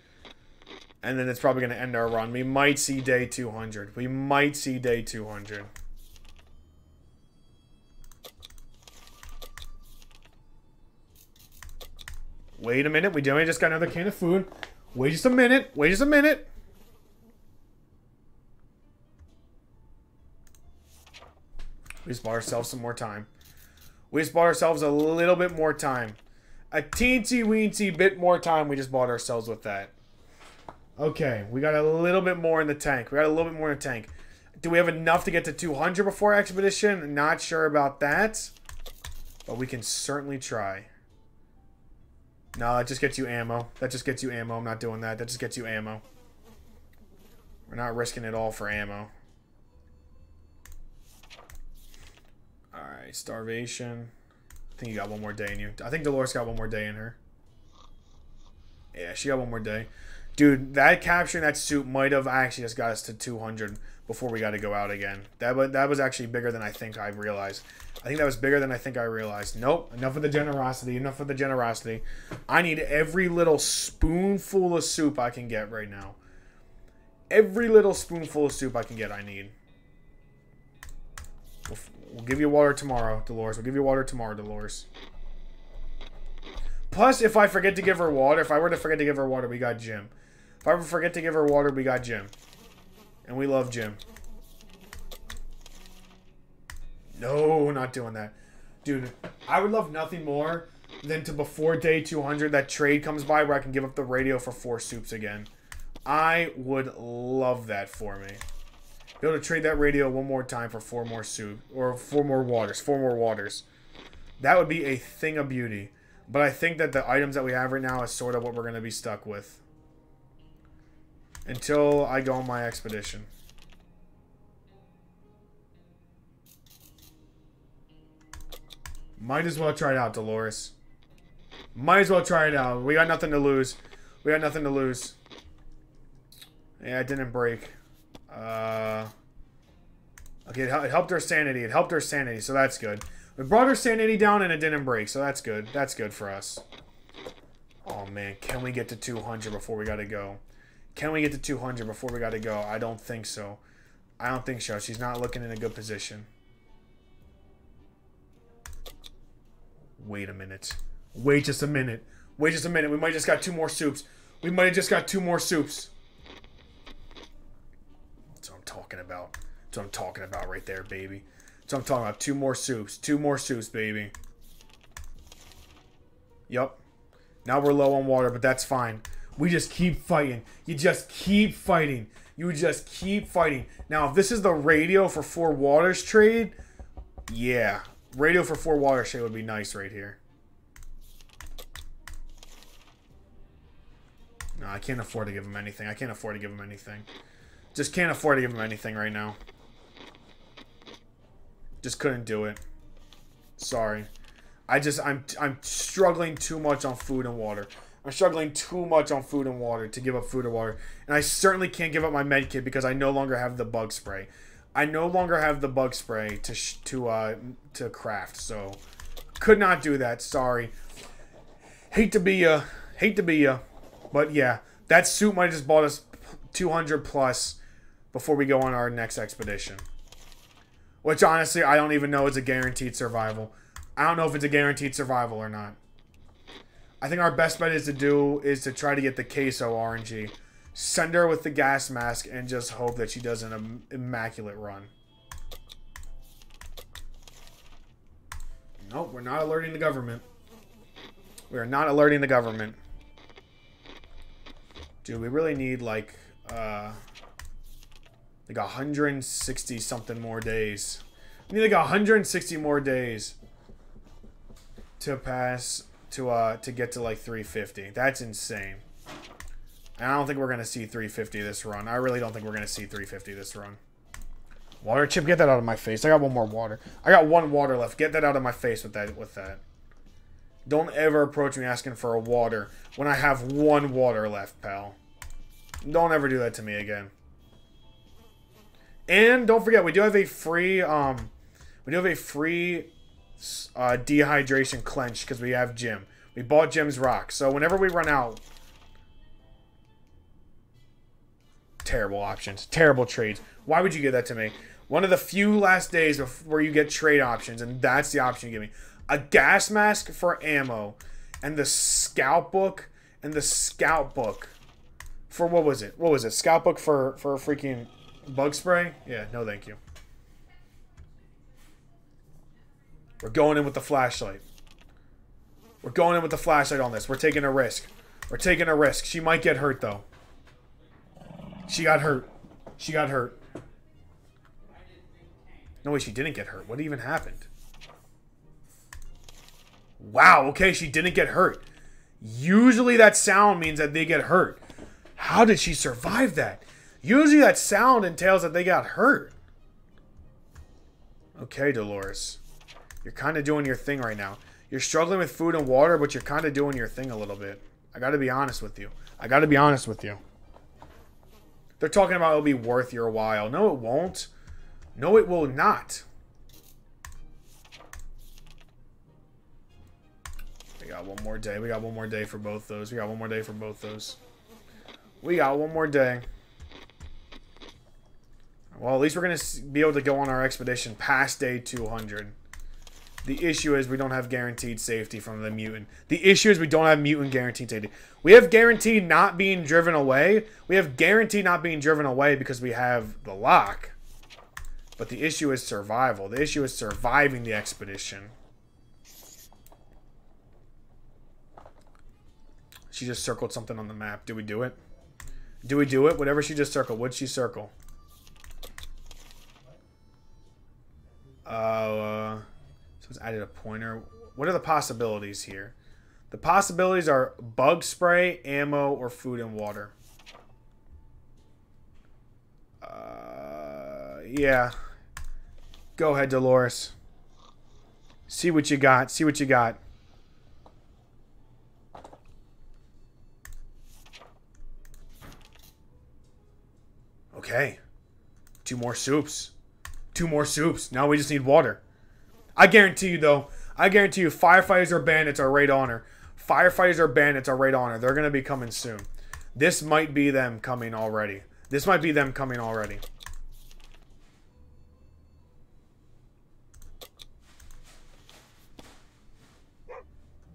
And then it's probably going to end our run. We might see day two hundred. We might see day two hundred. Wait a minute. We definitely just got another can of food. Wait just a minute. Wait just a minute. We just bought ourselves some more time. We just bought ourselves a little bit more time. A teensy weensy bit more time we just bought ourselves with that. Okay, we got a little bit more in the tank. We got a little bit more in the tank. Do we have enough to get to two hundred before Expedition? Not sure about that. But we can certainly try. No, that just gets you ammo. That just gets you ammo. I'm not doing that. That just gets you ammo. We're not risking it all for ammo. Alright, starvation. I think you got one more day in you. I think Dolores got one more day in her. Yeah, she got one more day. Dude, that capturing that suit might have actually just got us to two hundred before we got to go out again. That was, that was actually bigger than I think I realized. I think that was bigger than I think I realized. Nope, enough of the generosity, enough of the generosity. I need every little spoonful of soup I can get right now. Every little spoonful of soup I can get I need. We'll, we'll give you water tomorrow, Dolores. We'll give you water tomorrow, Dolores. Plus, if I forget to give her water, if I were to forget to give her water, we got Jim. If I forget to give her water, we got Jim. And we love Jim. No, not doing that. Dude, I would love nothing more than to before day two hundred, that trade comes by where I can give up the radio for four soups again. I would love that for me. Be able to trade that radio one more time for four more soup. Or four more waters. Four more waters. That would be a thing of beauty. But I think that the items that we have right now is sort of what we're going to be stuck with. Until I go on my expedition. Might as well try it out, Dolores. Might as well try it out. We got nothing to lose. We got nothing to lose. Yeah, it didn't break. Uh, okay, it, it helped her sanity. It helped her sanity, so that's good. We brought her sanity down and it didn't break, so that's good. That's good for us. Oh, man. Can we get to two hundred before we got to go? Can we get to two hundred before we got to go? I don't think so. I don't think so. She's not looking in a good position. Wait a minute. Wait just a minute. Wait just a minute. We might have just got two more soups. We might have just got two more soups. That's what I'm talking about. That's what I'm talking about right there, baby. That's what I'm talking about. Two more soups. Two more soups, baby. Yep. Now we're low on water, but that's fine. We just keep fighting. You just keep fighting. You just keep fighting. Now, if this is the radio for four waters trade, yeah. Radio for four waters trade would be nice right here. No, I can't afford to give him anything. I can't afford to give him anything. Just can't afford to give him anything right now. Just couldn't do it. Sorry. I just, I'm, I'm struggling too much on food and water. I'm struggling too much on food and water to give up food or water. And I certainly can't give up my med kit because I no longer have the bug spray. I no longer have the bug spray to, sh to, uh, to craft. So, could not do that. Sorry. Hate to be ya. Hate to be ya. But yeah, that suit might have just bought us two hundred plus before we go on our next expedition. Which, honestly, I don't even know it's a guaranteed survival. I don't know if it's a guaranteed survival or not. I think our best bet is to do is to try to get the Queso R N G. Send her with the gas mask and just hope that she does an immaculate run. Nope, we're not alerting the government. We are not alerting the government. Dude, we really need like, uh, like one hundred sixty something more days. We need like one hundred sixty more days to pass... To, uh, to get to like three fifty. That's insane. And I don't think we're going to see three fifty this run. I really don't think we're going to see three fifty this run. Water chip, get that out of my face. I got one more water. I got one water left. Get that out of my face with that. With that. Don't ever approach me asking for a water when I have one water left, pal. Don't ever do that to me again. And don't forget, we do have a free, um, we do have a free... Uh, dehydration clench because we have Jim. We bought Jim's rock, so whenever we run out, terrible options, terrible trades. Why would you give that to me? One of the few last days where you get trade options, and that's the option you give me: a gas mask for ammo, and the scout book, and the scout book for what was it? What was it? Scout book for for a freaking bug spray? Yeah, no, thank you. We're going in with the flashlight. We're going in with the flashlight on this. We're taking a risk. We're taking a risk. She might get hurt, though. She got hurt. She got hurt. No way, she didn't get hurt. What even happened? Wow, okay, she didn't get hurt. Usually that sound means that they get hurt. How did she survive that? Usually that sound entails that they got hurt. Okay, Dolores. You're kind of doing your thing right now. You're struggling with food and water, but you're kind of doing your thing a little bit. I got to be honest with you. I got to be honest with you. They're talking about it'll be worth your while. No, it won't. No, it will not. We got one more day. We got one more day for both those. We got one more day for both those. We got one more day. Well, at least we're going to be able to go on our expedition past day two hundred. The issue is we don't have guaranteed safety from the mutant. The issue is we don't have mutant guaranteed safety. We have guaranteed not being driven away. We have guaranteed not being driven away because we have the lock. But the issue is survival. The issue is surviving the expedition. She just circled something on the map. Do we do it? Do we do it? Whatever she just circled. What'd she circle? Uh... uh Let's add a pointer. What are the possibilities here? The possibilities are bug spray, ammo, or food and water. Uh, yeah. Go ahead, Dolores. See what you got. See what you got. Okay. Two more soups. Two more soups. Now we just need water. I guarantee you, though. I guarantee you, firefighters or bandits are right on her. Firefighters or bandits are right on her. They're going to be coming soon. This might be them coming already. This might be them coming already.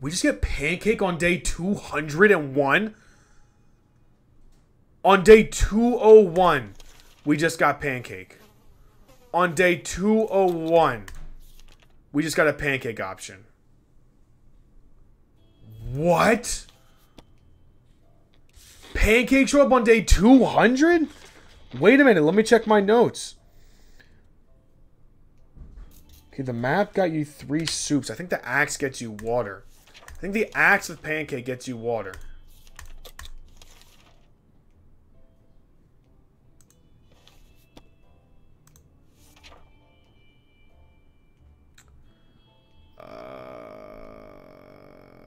We just get Pancake on day two hundred and one? On day two oh one, we just got Pancake. On day two oh one... We just got a Pancake option. What? Pancake show up on day two hundred? Wait a minute. Let me check my notes. Okay, the map got you three soups. I think the axe gets you water. I think the axe with Pancake gets you water.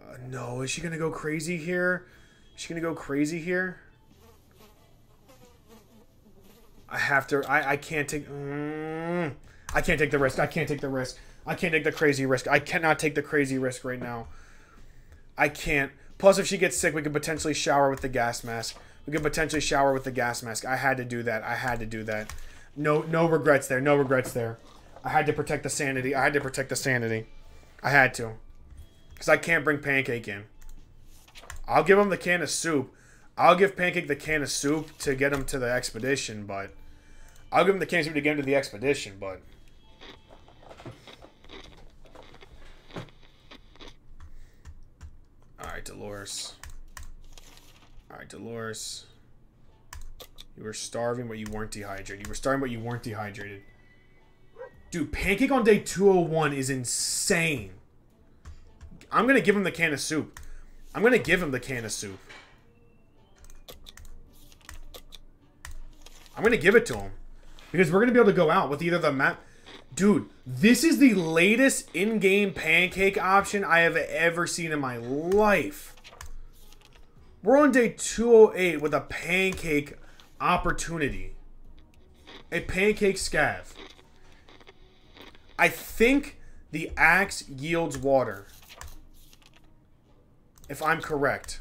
I no, is she gonna go crazy here? Is she gonna go crazy here? I have to. I, I can't take. Mm, I can't take the risk. I can't take the risk. I can't take the crazy risk. I cannot take the crazy risk right now. I can't. Plus, if she gets sick, we could potentially shower with the gas mask. We could potentially shower with the gas mask. I had to do that. I had to do that. No, no regrets there. No regrets there. I had to protect the sanity. I had to protect the sanity. I had to. Because I can't bring Pancake in. I'll give him the can of soup. I'll give Pancake the can of soup to get him to the expedition, but... I'll give him the can of soup to get him to the expedition, but... Alright, Dolores. Alright, Dolores. You were starving, but you weren't dehydrated. You were starving, but you weren't dehydrated. Dude, Pancake on day two oh one is insane. I'm gonna give him the can of soup. I'm gonna give him the can of soup. I'm going to give it to him. Because we're going to be able to go out with either the map. Dude, this is the latest in-game Pancake option I have ever seen in my life. We're on day two oh eight with a Pancake opportunity. A Pancake scav. I think the axe yields water. If I'm correct.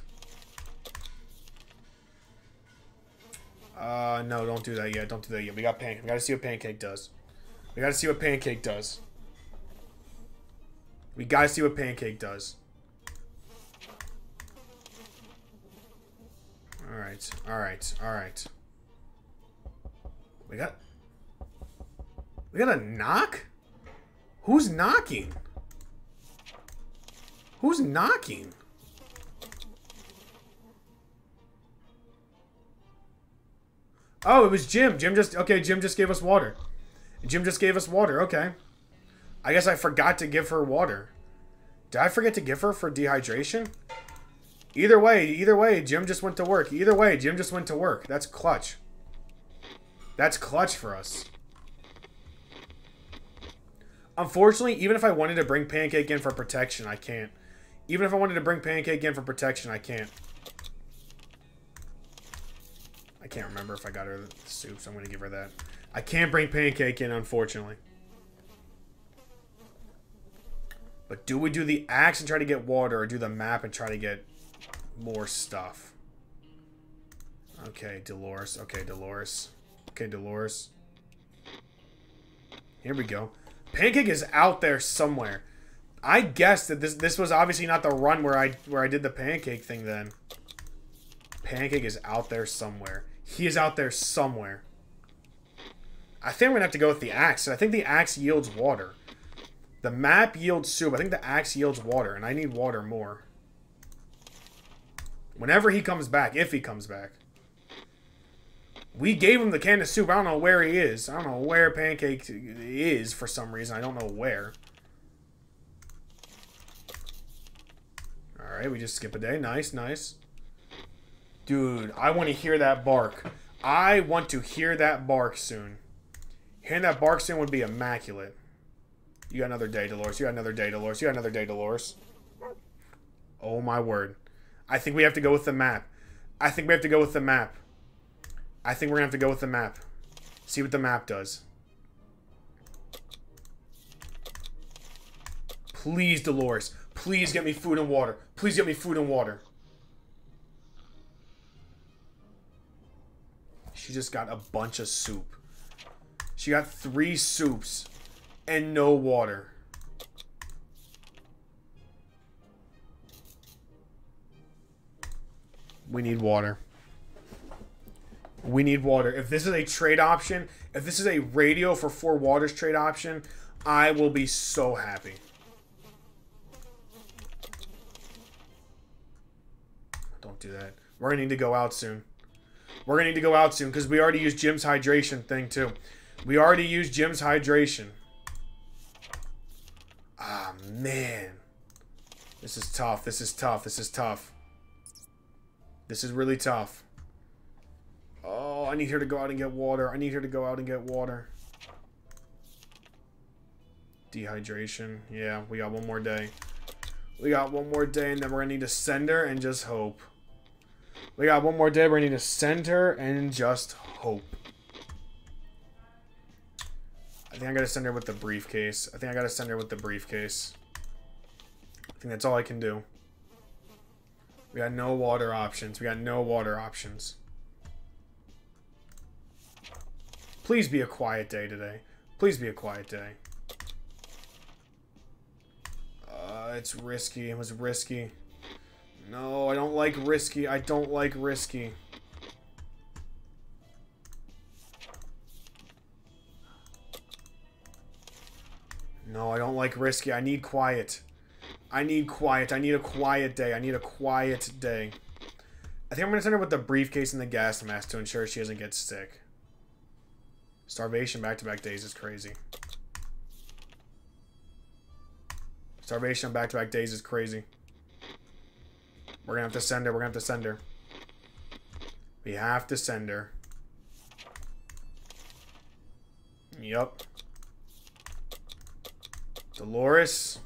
Uh, no, don't do that yet. Don't do that yet. We got Pancake. We gotta see what Pancake does. We gotta see what Pancake does. We gotta see what Pancake does. Alright, alright, alright. We got... We got a knock? Who's knocking? Who's knocking? Oh, it was Jim. Jim just... Okay, Jim just gave us water. Jim just gave us water. Okay. I guess I forgot to give her water. Did I forget to give her for dehydration? Either way, either way, Jim just went to work. Either way, Jim just went to work. That's clutch. That's clutch for us. Unfortunately, even if I wanted to bring Pancake in for protection, I can't. Even if I wanted to bring Pancake in for protection, I can't. I can't remember if I got her the soup, so I'm going to give her that. I can't bring Pancake in, unfortunately. But do we do the axe and try to get water, or do the map and try to get more stuff? Okay, Dolores. Okay, Dolores. Okay, Dolores. Here we go. Pancake is out there somewhere. I guess that this this was obviously not the run where I where I did the Pancake thing then. Pancake is out there somewhere. He is out there somewhere. I think I'm going to have to go with the axe. I think the axe yields water. The map yields soup. I think the axe yields water, and I need water more. Whenever he comes back, if he comes back. We gave him the can of soup. I don't know where he is. I don't know where Pancake is for some reason. I don't know where. Alright, we just skip a day. Nice, nice. Dude, I want to hear that bark. I want to hear that bark soon. Hearing that bark soon would be immaculate. You got another day, Dolores. You got another day, Dolores. You got another day, Dolores. Oh, my word. I think we have to go with the map. I think we have to go with the map. I think we're going to have to go with the map. See what the map does. Please, Dolores. Please get me food and water. Please get me food and water. She just got a bunch of soup. She got three soups and no water. We need water. We need water. If this is a trade option, if this is a radio for four waters trade option, I will be so happy. Don't do that. We're going to need to go out soon. We're going to need to go out soon because we already used Jim's hydration thing, too. We already used Jim's hydration. Ah, man. This is tough. This is tough. This is tough. This is really tough. Oh, I need her to go out and get water. I need her to go out and get water. Dehydration. Yeah, we got one more day. We got one more day and then we're gonna need to send her and just hope. We got one more day, we're gonna need to send her and just hope. I think I gotta send her with the briefcase. I think I gotta send her with the briefcase. I think that's all I can do. We got no water options. We got no water options. Please be a quiet day today. Please be a quiet day. Uh, it's risky. It was risky. No, I don't like risky. I don't like risky. No, I don't like risky. I need quiet. I need quiet. I need a quiet day. I need a quiet day. I think I'm going to send her with the briefcase and the gas mask to ensure she doesn't get sick. Starvation back-to-back days is crazy. Starvation back-to-back days is crazy. We're going to have to send her. We're going to have to send her. We have to send her. Yup. Dolores.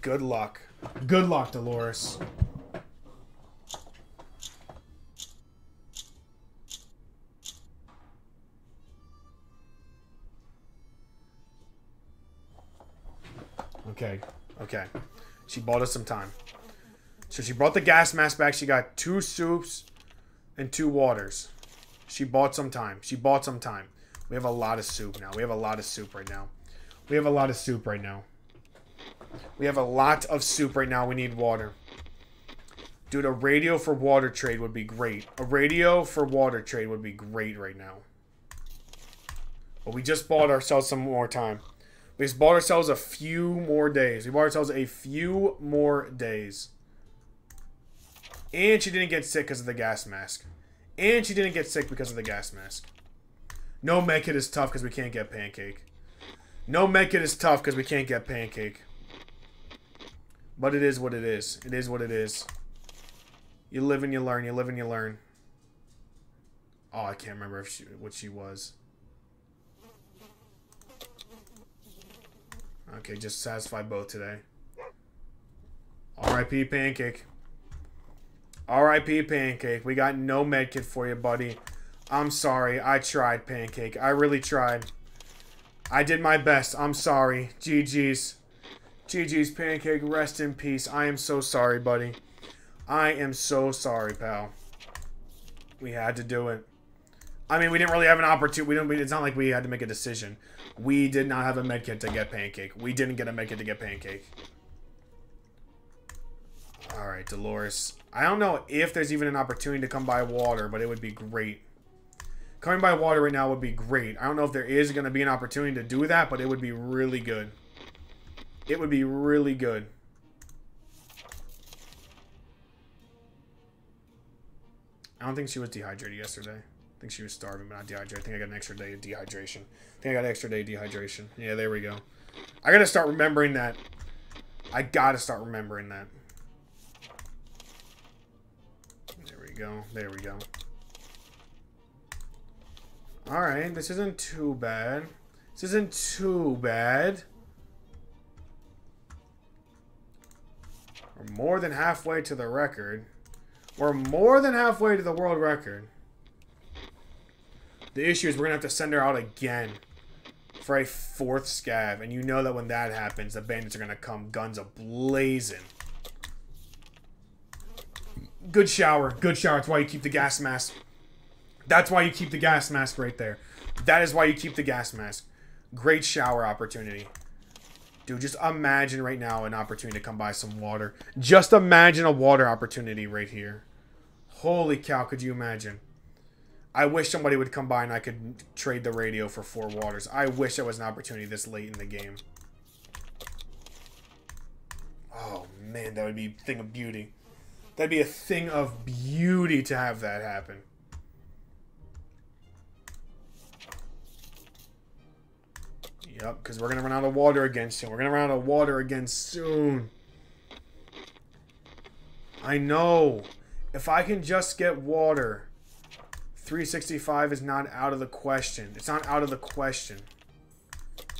Good luck. Good luck, Dolores. Okay. Okay. She bought us some time. So she brought the gas mask back. She got two soups and two waters. She bought some time. She bought some time. We have a lot of soup now. We have a lot of soup right now. We have a lot of soup right now. We have a lot of soup right now. We need water. Dude, a radio for water trade would be great. A radio for water trade would be great right now. But we just bought ourselves some more time. We just bought ourselves a few more days. We bought ourselves a few more days. And she didn't get sick because of the gas mask. And she didn't get sick because of the gas mask. No mech it is tough because we can't get pancake. No mech it is tough because we can't get pancake. But it is what it is. It is what it is. You live and you learn. You live and you learn. Oh, I can't remember if she, what she was. Okay, just satisfy both today. R I P Pancake. R I P Pancake. We got no med kit for you, buddy. I'm sorry. I tried, Pancake. I really tried. I did my best. I'm sorry. G G's. G G's, Pancake, rest in peace. I am so sorry, buddy. I am so sorry, pal. We had to do it. I mean, we didn't really have an opportunity. We didn't, it's not like we had to make a decision. We did not have a medkit to get Pancake. We didn't get a medkit to get Pancake. All right, Dolores. I don't know if there's even an opportunity to come by water, but it would be great. Coming by water right now would be great. I don't know if there is going to be an opportunity to do that, but it would be really good. It would be really good. I don't think she was dehydrated yesterday. I think she was starving, but not dehydrated. I think I got an extra day of dehydration. I think I got an extra day of dehydration. Yeah, there we go. I gotta start remembering that. I gotta start remembering that. There we go. There we go. Alright, this isn't too bad. This isn't too bad. We're more than halfway to the record. We're more than halfway to the world record. The issue is we're going to have to send her out again for a fourth scav. And you know that when that happens, the bandits are going to come guns a-blazing. Good shower. Good shower. That's why you keep the gas mask. That's why you keep the gas mask right there. That is why you keep the gas mask. Great shower opportunity. Dude, just imagine right now an opportunity to come buy some water. Just imagine a water opportunity right here. Holy cow, could you imagine? I wish somebody would come by and I could trade the radio for four waters. I wish there was an opportunity this late in the game. Oh, man, that would be a thing of beauty. That'd be a thing of beauty to have that happen. Yep, because we're going to run out of water again soon. We're going to run out of water again soon. I know. If I can just get water, three sixty-five is not out of the question. It's not out of the question.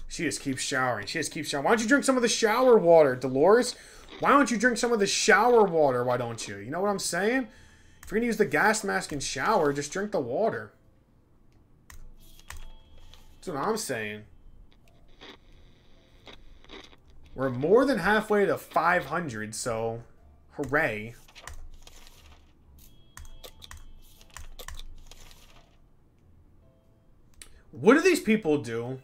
She just keeps showering. She just keeps showering. Why don't you drink some of the shower water, Dolores? Why don't you drink some of the shower water? Why don't you? You know what I'm saying? If you're going to use the gas mask and shower, just drink the water. That's what I'm saying. We're more than halfway to five hundred, so hooray. What do these people do?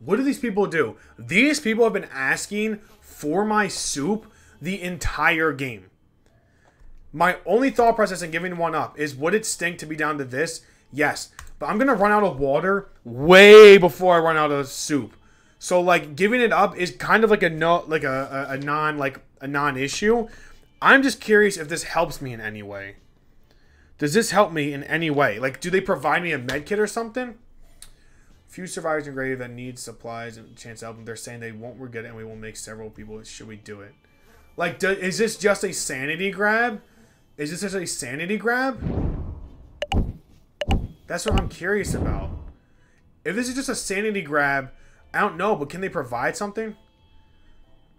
What do these people do? These people have been asking for my soup the entire game. My only thought process in giving one up is, would it stink to be down to this? Yes. But I'm going to run out of water way before I run out of soup. So, like, giving it up is kind of like a no, like a, a, a non, like, a non-issue. I'm just curious if this helps me in any way. Does this help me in any way? Like, do they provide me a med kit or something? Few survivors in grave that need supplies and chance to help them. They're saying they won't regret it and we will make several people. Should we do it? Like, do, is this just a sanity grab? Is this just a sanity grab? That's what I'm curious about. If this is just a sanity grab, I don't know, but can they provide something?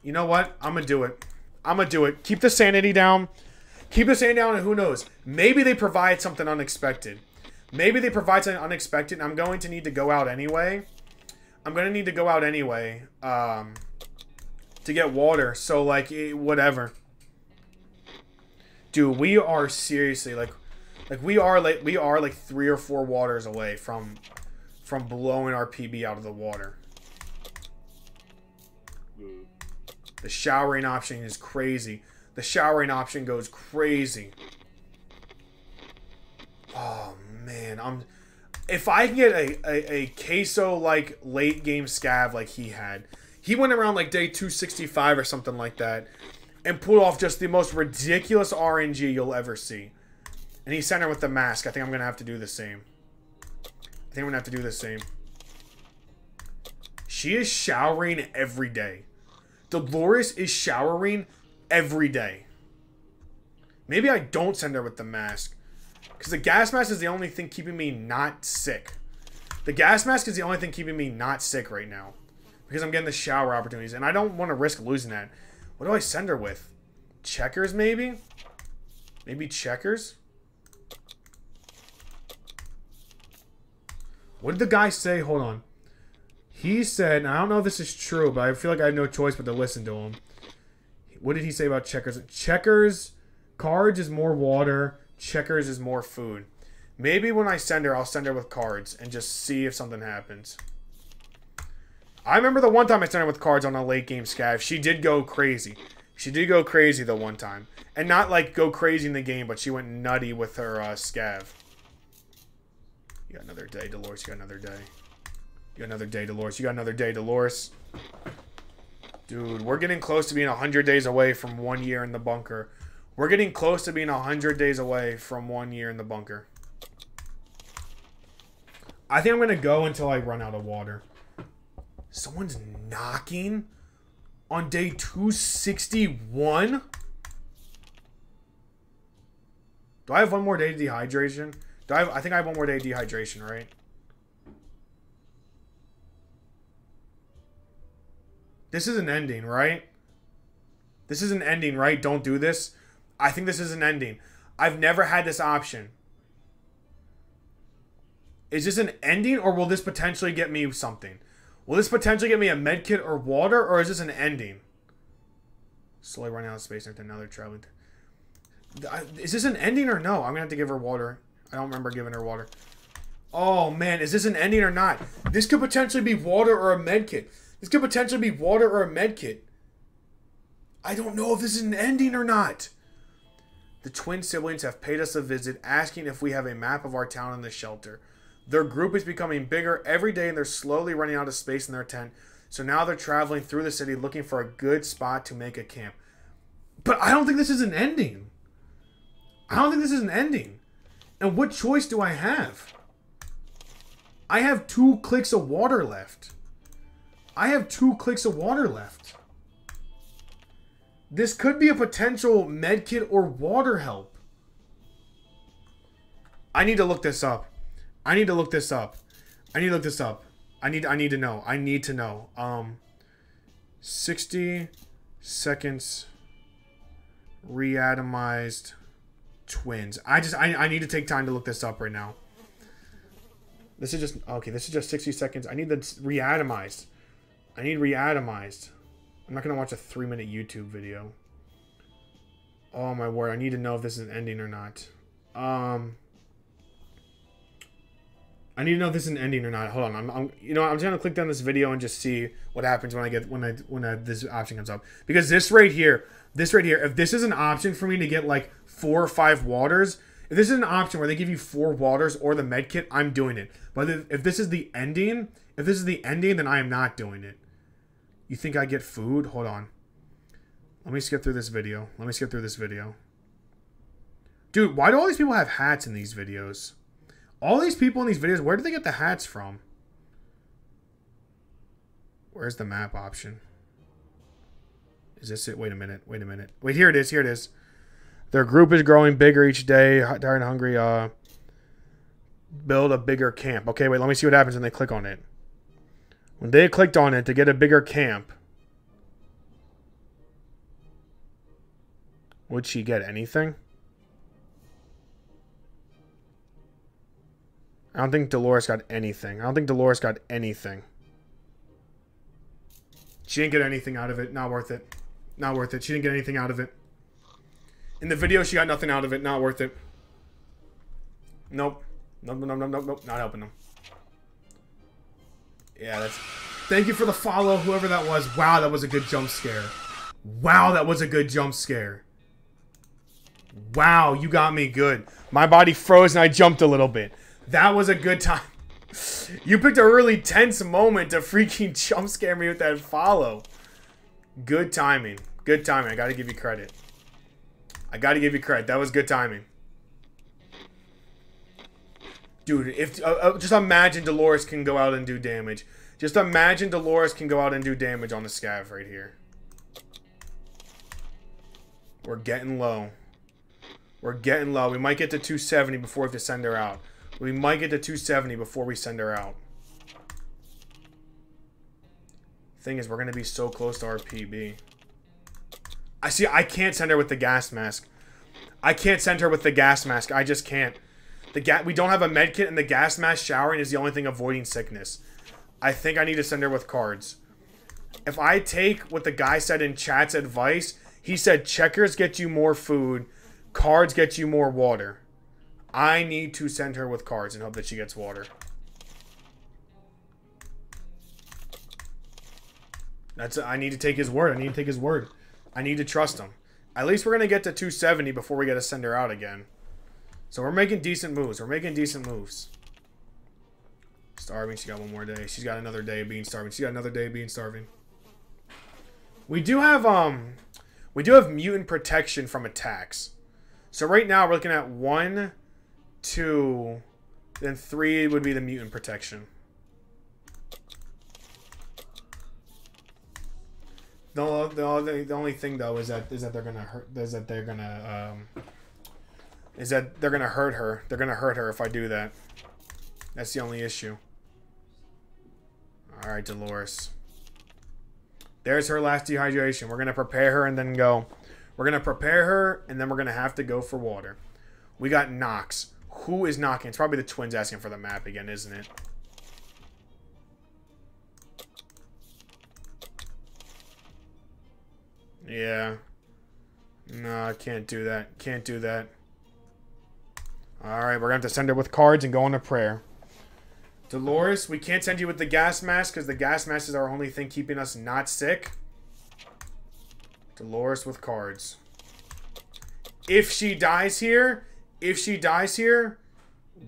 You know what? I'm going to do it. I'm going to do it. Keep the sanity down. Keep the sanity down, and who knows? Maybe they provide something unexpected. Maybe they provide something unexpected, and I'm going to need to go out anyway. I'm going to need to go out anyway um, to get water. So, like, whatever. Dude, we are seriously, like, like we are, like, we are, like, three or four waters away from, from blowing our P B out of the water. The showering option is crazy. The showering option goes crazy. Oh, man, I'm. If I can get a a, a Queso like late game scav like he had, he went around like day two sixty-five or something like that, and pulled off just the most ridiculous R N G you'll ever see. And he sent her with the mask. I think I'm gonna have to do the same. I think I'm gonna have to do the same. She is showering every day. Dolores is showering every day. Maybe I don't send her with the mask. Because the gas mask is the only thing keeping me not sick. The gas mask is the only thing keeping me not sick right now. Because I'm getting the shower opportunities. And I don't want to risk losing that. What do I send her with? Checkers, maybe? Maybe checkers? What did the guy say? Hold on. He said, and I don't know if this is true, but I feel like I have no choice but to listen to him. What did he say about checkers? Checkers, cards is more water. Checkers is more food. Maybe when I send her, I'll send her with cards and just see if something happens. I remember the one time I sent her with cards on a late game scav. She did go crazy. She did go crazy the one time. And not like go crazy in the game, but she went nutty with her uh, scav. You got another day, Dolores. You got another day. You got another day, Dolores. You got another day, Dolores. Dude, we're getting close to being one hundred days away from one year in the bunker. We're getting close to being one hundred days away from one year in the bunker. I think I'm going to go until I run out of water. Someone's knocking on day two sixty-one? Do I have one more day of dehydration? Do I, have, I think I have one more day of dehydration, right? This is an ending, right? This is an ending, right? Don't do this. I think this is an ending. I've never had this option. Is this an ending, or will this potentially get me something? Will this potentially get me a med kit or water, or is this an ending? Slowly running out of space after another traveling. Is this an ending or no? I'm going to have to give her water. I don't remember giving her water. Oh, man. Is this an ending or not? This could potentially be water or a med kit. This could potentially be water or a med kit. I don't know if this is an ending or not. The twin siblings have paid us a visit, asking if we have a map of our town and the shelter. Their group is becoming bigger every day, and they're slowly running out of space in their tent. So now they're traveling through the city looking for a good spot to make a camp. But I don't think this is an ending. I don't think this is an ending. And what choice do I have? I have two clicks of water left. I have two clicks of water left. This could be a potential medkit or water help. I need to look this up. I need to look this up. I need to look this up. I need I need to know. I need to know. Um sixty seconds Reatomized twins. I just I, I need to take time to look this up right now. This is just okay. This is just sixty seconds. I need the reatomized. I need reatomized. I'm not gonna watch a three-minute YouTube video. Oh my word! I need to know if this is an ending or not. Um, I need to know if this is an ending or not. Hold on. I'm, I'm you know I'm just gonna click down this video and just see what happens when I get when I when I, this option comes up, because this right here, this right here, if this is an option for me to get like four or five waters. If this is an option where they give you four waters or the med kit, I'm doing it. But if this is the ending, if this is the ending, then I am not doing it. You think I get food? Hold on. Let me skip through this video. Let me skip through this video. Dude, why do all these people have hats in these videos? All these people in these videos, where do they get the hats from? Where's the map option? Is this it? Wait a minute. Wait a minute. Wait, here it is. Here it is. Their group is growing bigger each day. Tired and hungry. Uh, build a bigger camp. Okay, wait. Let me see what happens when they click on it. When they clicked on it to get a bigger camp, would she get anything? I don't think Dolores got anything. I don't think Dolores got anything. She didn't get anything out of it. Not worth it. Not worth it. She didn't get anything out of it. In the video, she got nothing out of it. Not worth it. Nope. Nope, nope, nope, nope, nope. Not helping them. Yeah, that's... Thank you for the follow, whoever that was. Wow, that was a good jump scare. Wow, that was a good jump scare. Wow, you got me good. My body froze and I jumped a little bit. That was a good time. You picked a really tense moment to freaking jump scare me with that follow. Good timing. Good timing. I gotta give you credit. I gotta give you credit. That was good timing. Dude, if uh, uh, just imagine Dolores can go out and do damage. Just imagine Dolores can go out and do damage on the scav right here. We're getting low. We're getting low. We might get to two seventy before we have to send her out. We might get to two seventy before we send her out. Thing is, we're going to be so close to our P B. I see, I can't send her with the gas mask. I can't send her with the gas mask. I just can't. The ga We don't have a med kit, and the gas mask showering is the only thing avoiding sickness. I think I need to send her with cards. If I take what the guy said in chat's advice, he said checkers get you more food, cards get you more water. I need to send her with cards and hope that she gets water. That's I need to take his word. I need to take his word. I need to trust him. At least we're going to get to two seventy before we got to send her out again. So we're making decent moves. We're making decent moves. Starving. She got one more day. She's got another day of being starving. She got another day of being starving. We do have um, we do have mutant protection from attacks. So right now we're looking at one, two, then three would be the mutant protection. The, the, the only thing though is that is that they're gonna hurt is that they're gonna um, is that they're gonna hurt her. They're gonna hurt her if I do that. That's the only issue. All right, Dolores. There's her last dehydration. We're gonna prepare her and then go. We're gonna prepare her and then we're gonna have to go for water. We got Nox. Who is knocking? It's probably the twins asking for the map again, isn't it? Yeah. No, I can't do that. Can't do that. Alright, we're going to have to send her with cards and go on a prayer. Dolores, we can't send you with the gas mask because the gas mask is our only thing keeping us not sick. Dolores with cards. If she dies here, if she dies here,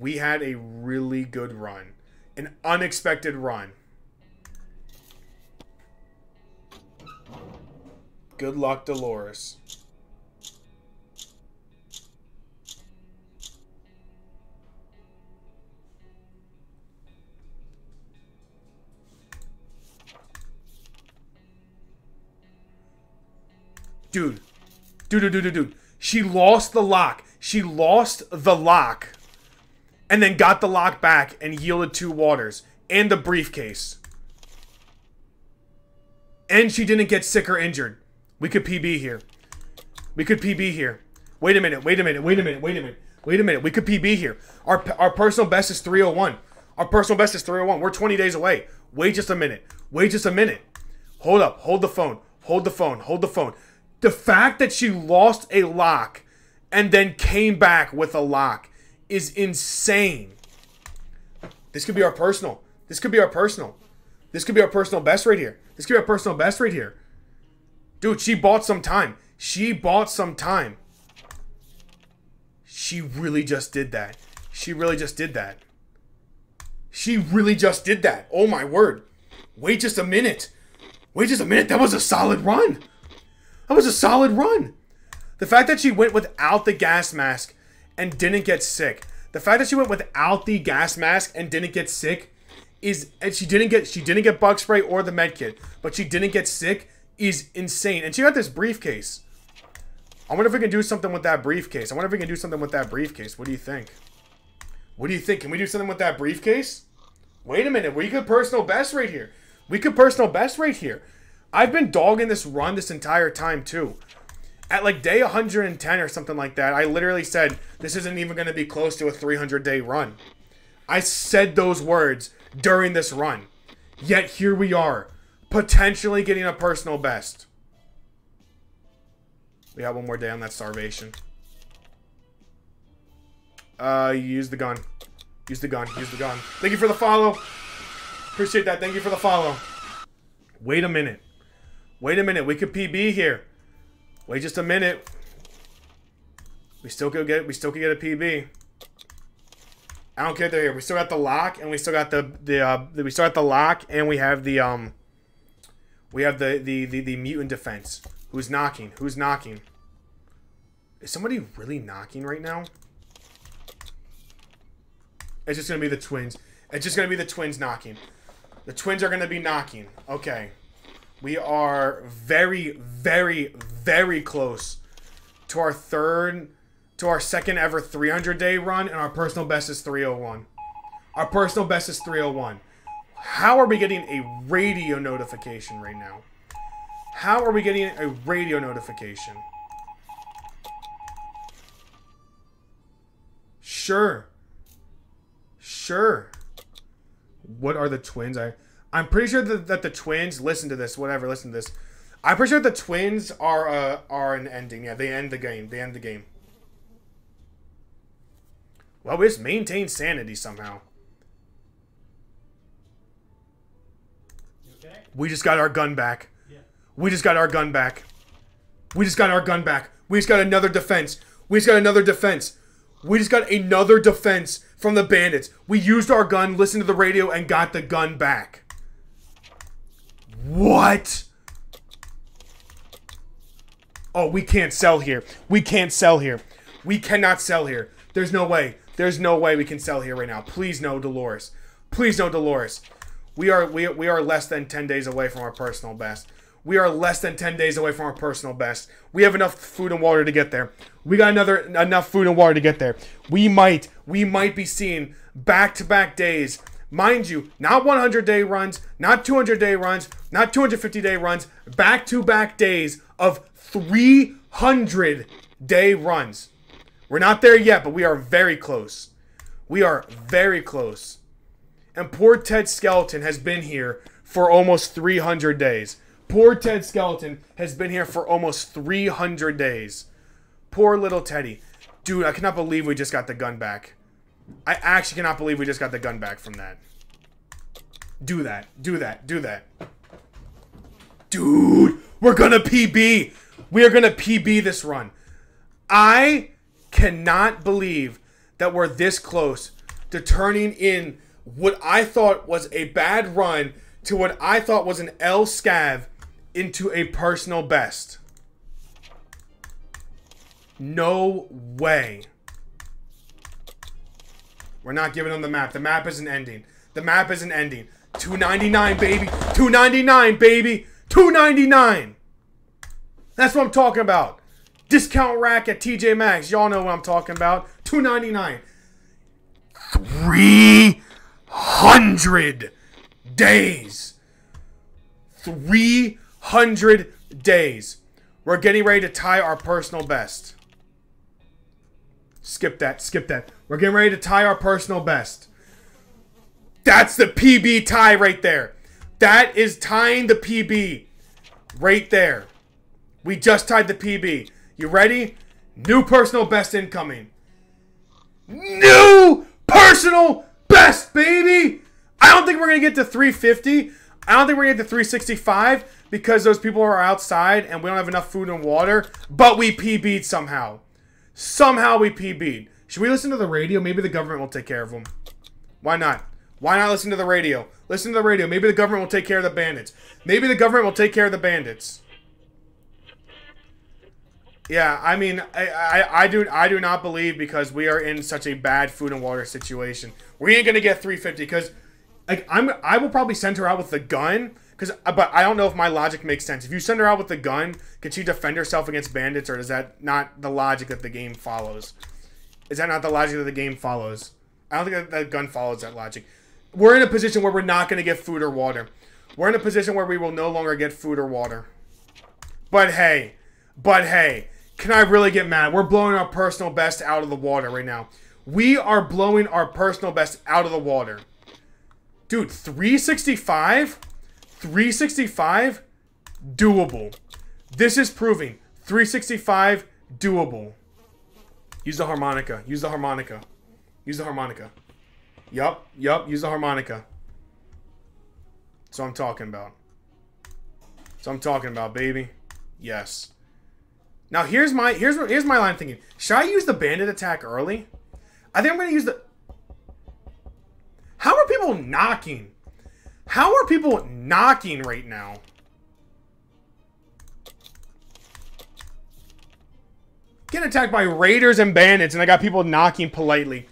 we had a really good run. An unexpected run. Good luck, Dolores. Dude. Dude, dude, dude, dude, dude. She lost the lock. She lost the lock. And then got the lock back and yielded two waters. And the briefcase. And she didn't get sick or injured. We could P B here. We could P B here. Wait a minute, wait a minute, wait a minute, wait a minute, wait a minute. We could P B here. Our our personal best is three oh one. Our personal best is three oh one. We're twenty days away. Wait just a minute. Wait just a minute. Hold up. Hold the phone. Hold the phone. Hold the phone. The fact that she lost a lock and then came back with a lock is insane. This could be our personal. This could be our personal. This could be our personal best right here. This could be our personal best right here. Dude, she bought some time. She bought some time. She really just did that. She really just did that. She really just did that. Oh my word. Wait just a minute. Wait just a minute. That was a solid run. That was a solid run. The fact that she went without the gas mask and didn't get sick. The fact that she went without the gas mask and didn't get sick is, and she didn't get she didn't get bug spray or the med kit, but she didn't get sick is insane. And she got this briefcase. I wonder if we can do something with that briefcase. I wonder if we can do something with that briefcase. What do you think? What do you think? Can we do something with that briefcase? Wait a minute. We could personal best right here. We could personal best right here. I've been dogging this run this entire time too. At like day one hundred ten or something like that, I literally said, this isn't even going to be close to a three hundred day run. I said those words during this run. Yet here we are, potentially getting a personal best. We got one more day on that starvation. Uh, use the gun. Use the gun. Use the gun. Thank you for the follow. Appreciate that. Thank you for the follow. Wait a minute. Wait a minute. We could P B here. Wait just a minute. We still could get. We still could get a P B. I don't care if they're here. We still got the lock, and we still got the the. Uh, we still got the lock, and we have the um. We have the the the, the mutant defense. Who's knocking? Who's knocking? Is somebody really knocking right now? It's just going to be the twins. It's just going to be the twins knocking. The twins are going to be knocking. Okay. We are very, very, very close to our third, to our second ever three hundred day run, and our personal best is three oh one. Our personal best is three oh one. How are we getting a radio notification right now? How are we getting a radio notification? Sure. Sure. What are the twins? I, I'm pretty sure that, that the twins... Listen to this. Whatever. Listen to this. I'm pretty sure the twins are uh, are an ending. Yeah, they end the game. They end the game. Well, we just maintain sanity somehow. Okay? We just got our gun back. Yeah. We just got our gun back. We just got our gun back. We just got another defense. We just got another defense. We just got another defense from the bandits. We used our gun, listened to the radio, and got the gun back. What? Oh, we can't sell here. We can't sell here. We cannot sell here. There's no way. There's no way we can sell here right now. Please no, Dolores. Please no, Dolores. We are we, we are less than ten days away from our personal best. We are less than ten days away from our personal best. We have enough food and water to get there. We got another enough food and water to get there. We might, we might be seeing back-to-back days. Mind you, not one hundred day runs, not two hundred day runs, not two hundred fifty day runs, back-to-back days of three hundred day runs. We're not there yet, but we are very close. We are very close. And poor Ted Skeleton has been here for almost three hundred days. Poor Ted Skeleton has been here for almost three hundred days. Poor little Teddy. Dude, I cannot believe we just got the gun back. I actually cannot believe we just got the gun back from that. Do that. Do that. Do that. Dude, we're gonna P B. We are gonna P B this run. I cannot believe that we're this close to turning in what I thought was a bad run to what I thought was an L scav into a personal best. No way. We're not giving them the map. The map isn't ending. The map isn't ending. two ninety-nine, baby. two ninety-nine, baby. two ninety-nine. That's what I'm talking about. Discount rack at T J Maxx. Y'all know what I'm talking about. two ninety-nine. three hundred days. three hundred days. We're getting ready to tie our personal best. Skip that. Skip that. We're getting ready to tie our personal best. That's the P B tie right there. That is tying the P B right there. We just tied the P B. You ready? New personal best incoming. New personal best, baby! I don't think we're going to get to three fifty. I don't think we're going to get to three sixty-five because those people are outside and we don't have enough food and water. But we P B'd somehow. Somehow we P B'd. Should we listen to the radio? Maybe the government will take care of them. Why not? Why not listen to the radio? Listen to the radio. Maybe the government will take care of the bandits. Maybe the government will take care of the bandits. Yeah, I mean, I, I, I do I do not believe because we are in such a bad food and water situation. We ain't gonna get three fifty because, like, I'm I will probably send her out with the gun. Cause, but I don't know if my logic makes sense. If you send her out with the gun, can she defend herself against bandits, or is that not the logic that the game follows? Is that not the logic that the game follows? I don't think that the gun follows that logic. We're in a position where we're not gonna get food or water. We're in a position where we will no longer get food or water. But hey, but hey. Can I really get mad? We're blowing our personal best out of the water right now. We are blowing our personal best out of the water. Dude, three sixty-five? three sixty-five? Doable. This is proving. three sixty-five, doable. Use the harmonica. Use the harmonica. Use the harmonica. Yup, yup, use the harmonica. That's what I'm talking about. That's what I'm talking about, baby. Yes. Now here's my here's here's my line of thinking. Should I use the bandit attack early? I think I'm gonna use the. How are people knocking? How are people knocking right now? Getting attacked by raiders and bandits, and I got people knocking politely.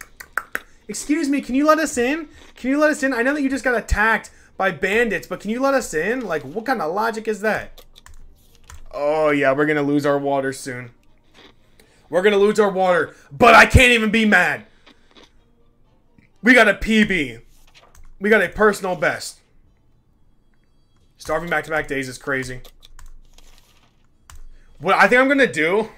Excuse me, can you let us in? Can you let us in? I know that you just got attacked by bandits, but can you let us in? Like, what kind of logic is that? Oh, yeah, we're going to lose our water soon. We're going to lose our water, but I can't even be mad. We got a P B. We got a personal best. Starving back-to-back days is crazy. What I think I'm going to do,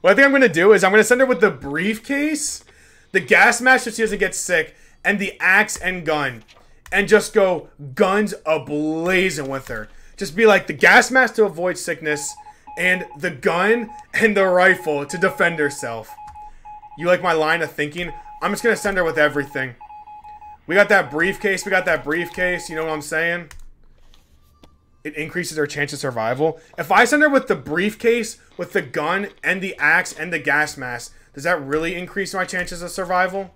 what I think I'm going to do is I'm going to send her with the briefcase, the gas mask so she doesn't get sick, and the axe and gun, and just go guns a-blazing with her. Just be like the gas mask to avoid sickness and the gun and the rifle to defend herself. You like my line of thinking? I'm just going to send her with everything. We got that briefcase. We got that briefcase. You know what I'm saying? It increases her chance of survival. If I send her with the briefcase, with the gun and the axe and the gas mask, does that really increase my chances of survival?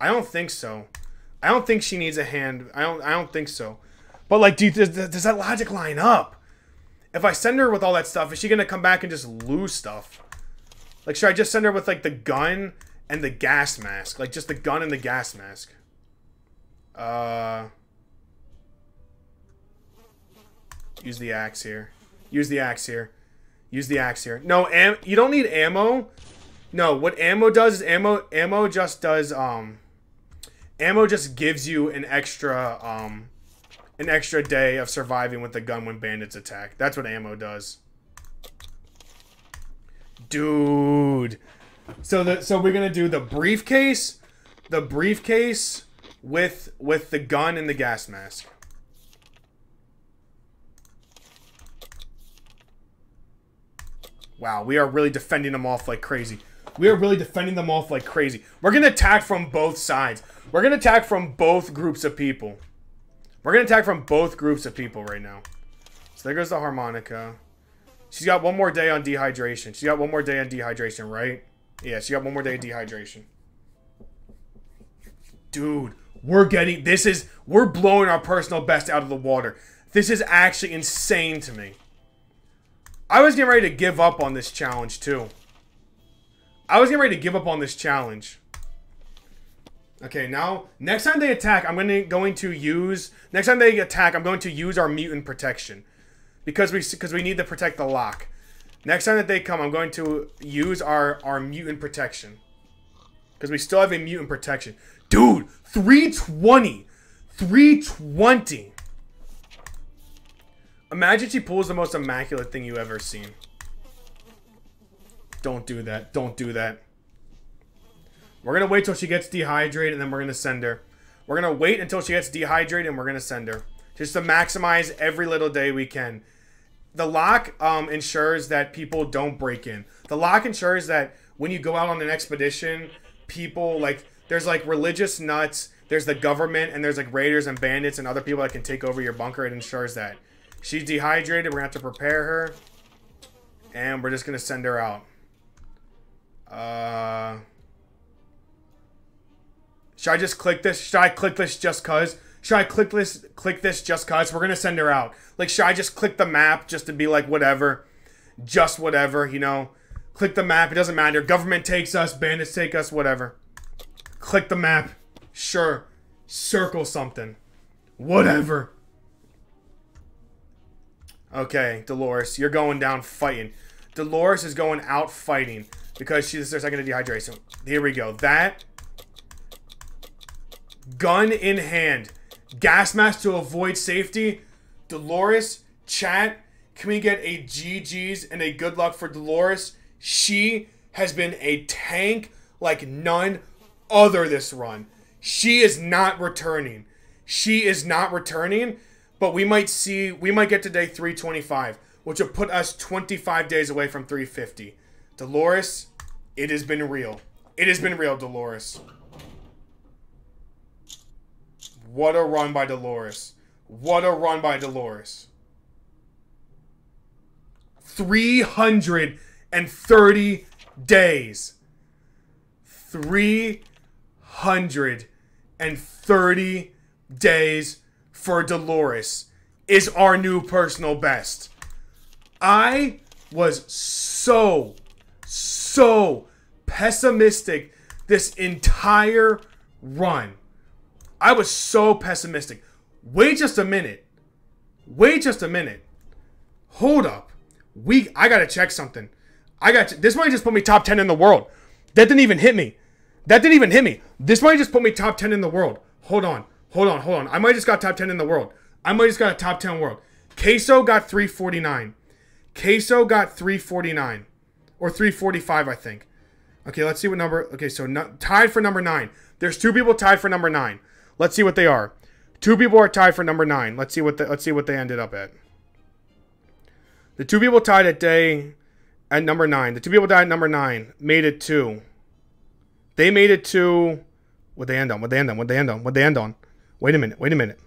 I don't think so. I don't think she needs a hand. I don't I don't think so. But, like, do you, does, does that logic line up? If I send her with all that stuff, is she going to come back and just lose stuff? Like, should I just send her with, like, the gun and the gas mask? Like, just the gun and the gas mask. Uh, use the axe here. Use the axe here. Use the axe here. No, am, you don't need ammo. No, what ammo does is ammo, ammo just does... um. Ammo just gives you an extra, um, an extra day of surviving with the gun when bandits attack. That's what ammo does. Dude. So the so we're gonna do the briefcase, the briefcase with with the gun and the gas mask. Wow, we are really defending them off like crazy. We are really defending them off like crazy. We're gonna attack from both sides. We're going to attack from both groups of people. We're going to attack from both groups of people right now. So there goes the harmonica. She's got one more day on dehydration. She got one more day on dehydration, right? Yeah, she got one more day of dehydration. Dude, we're getting... This is... We're blowing our personal best out of the water. This is actually insane to me. I was getting ready to give up on this challenge, too. I was getting ready to give up on this challenge. Okay, now, next time they attack, I'm gonna, going to use... Next time they attack, I'm going to use our mutant protection. Because we because we need to protect the lock. Next time that they come, I'm going to use our, our mutant protection. Because we still have a mutant protection. Dude, three twenty! three twenty! Imagine she pulls the most immaculate thing you've ever seen. Don't do that. Don't do that. We're going to wait till she gets dehydrated, and then we're going to send her. We're going to wait until she gets dehydrated, and we're going to send her. Just to maximize every little day we can. The lock um, ensures that people don't break in. The lock ensures that when you go out on an expedition, people, like, there's, like, religious nuts, there's the government, and there's, like, raiders and bandits and other people that can take over your bunker. It ensures that. She's dehydrated. We're going to have to prepare her. And we're just going to send her out. Uh... Should I just click this? Should I click this just cause? Should I click this, click this just cause? We're going to send her out. Like, should I just click the map just to be like, whatever? Just whatever, you know? Click the map. It doesn't matter. Government takes us. Bandits take us. Whatever. Click the map. Sure. Circle something. Whatever. Okay, Dolores. You're going down fighting. Dolores is going out fighting. Because she's their second to dehydration. Here we go. That... Gun in hand. Gas mask to avoid safety. Dolores, chat. Can we get a G G's and a good luck for Dolores? She has been a tank like none other this run. She is not returning. She is not returning, but we might see, we might get to day three twenty-five, which will put us twenty-five days away from three fifty. Dolores, it has been real. It has been real, Dolores. What a run by Dolores. What a run by Dolores. three hundred thirty days. three hundred thirty days for Dolores is our new personal best. I was so, so pessimistic this entire run. I was so pessimistic. Wait just a minute. Wait just a minute. Hold up. We I gotta check something. I got this might just put me top ten in the world. That didn't even hit me. That didn't even hit me. This might just put me top ten in the world. Hold on. Hold on. Hold on. I might just got top ten in the world. I might just got a top ten world. Queso got three forty-nine. Queso got three forty-nine. Or three forty-five, I think. Okay, let's see what number. Okay, so no, tied for number nine. There's two people tied for number nine. Let's see what they are. Two people are tied for number nine. Let's see what the, let's see what they ended up at. The two people tied at day at number nine. The two people tied at number nine made it two. They made it to what they end on. What they end on. What they end on. What they end on. Wait a minute. Wait a minute.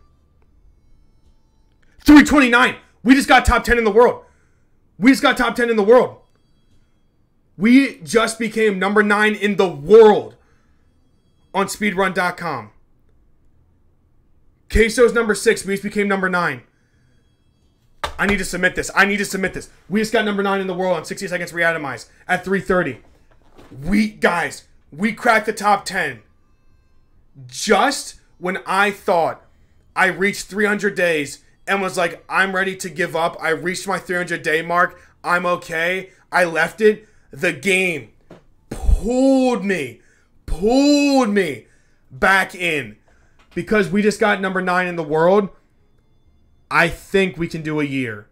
three twenty-nine. We just got top ten in the world. We just got top ten in the world. We just became number nine in the world on speedrun dot com. Queso's number six. We just became number nine. I need to submit this. I need to submit this. We just got number nine in the world on sixty Seconds Reatomized at three thirty. We, guys, we cracked the top ten. Just when I thought I reached three hundred days and was like, I'm ready to give up. I reached my three hundred day mark. I'm okay. I left it. The game pulled me, pulled me back in. Because we just got number nine in the world, I think we can do a year.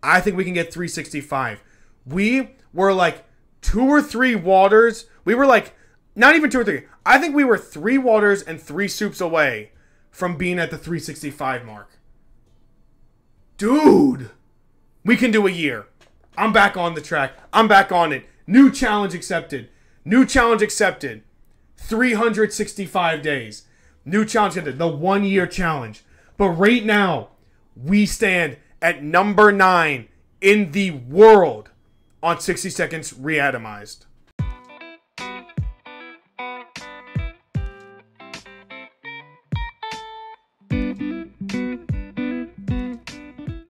I think we can get three sixty-five. We were like two or three waters. We were like, not even two or three. I think we were three waters and three soups away from being at the three sixty-five mark. Dude, we can do a year. I'm back on the track. I'm back on it. New challenge accepted. New challenge accepted. three hundred sixty-five days. New challenge ended, the one-year challenge. But right now, we stand at number nine in the world on sixty Seconds Reatomized.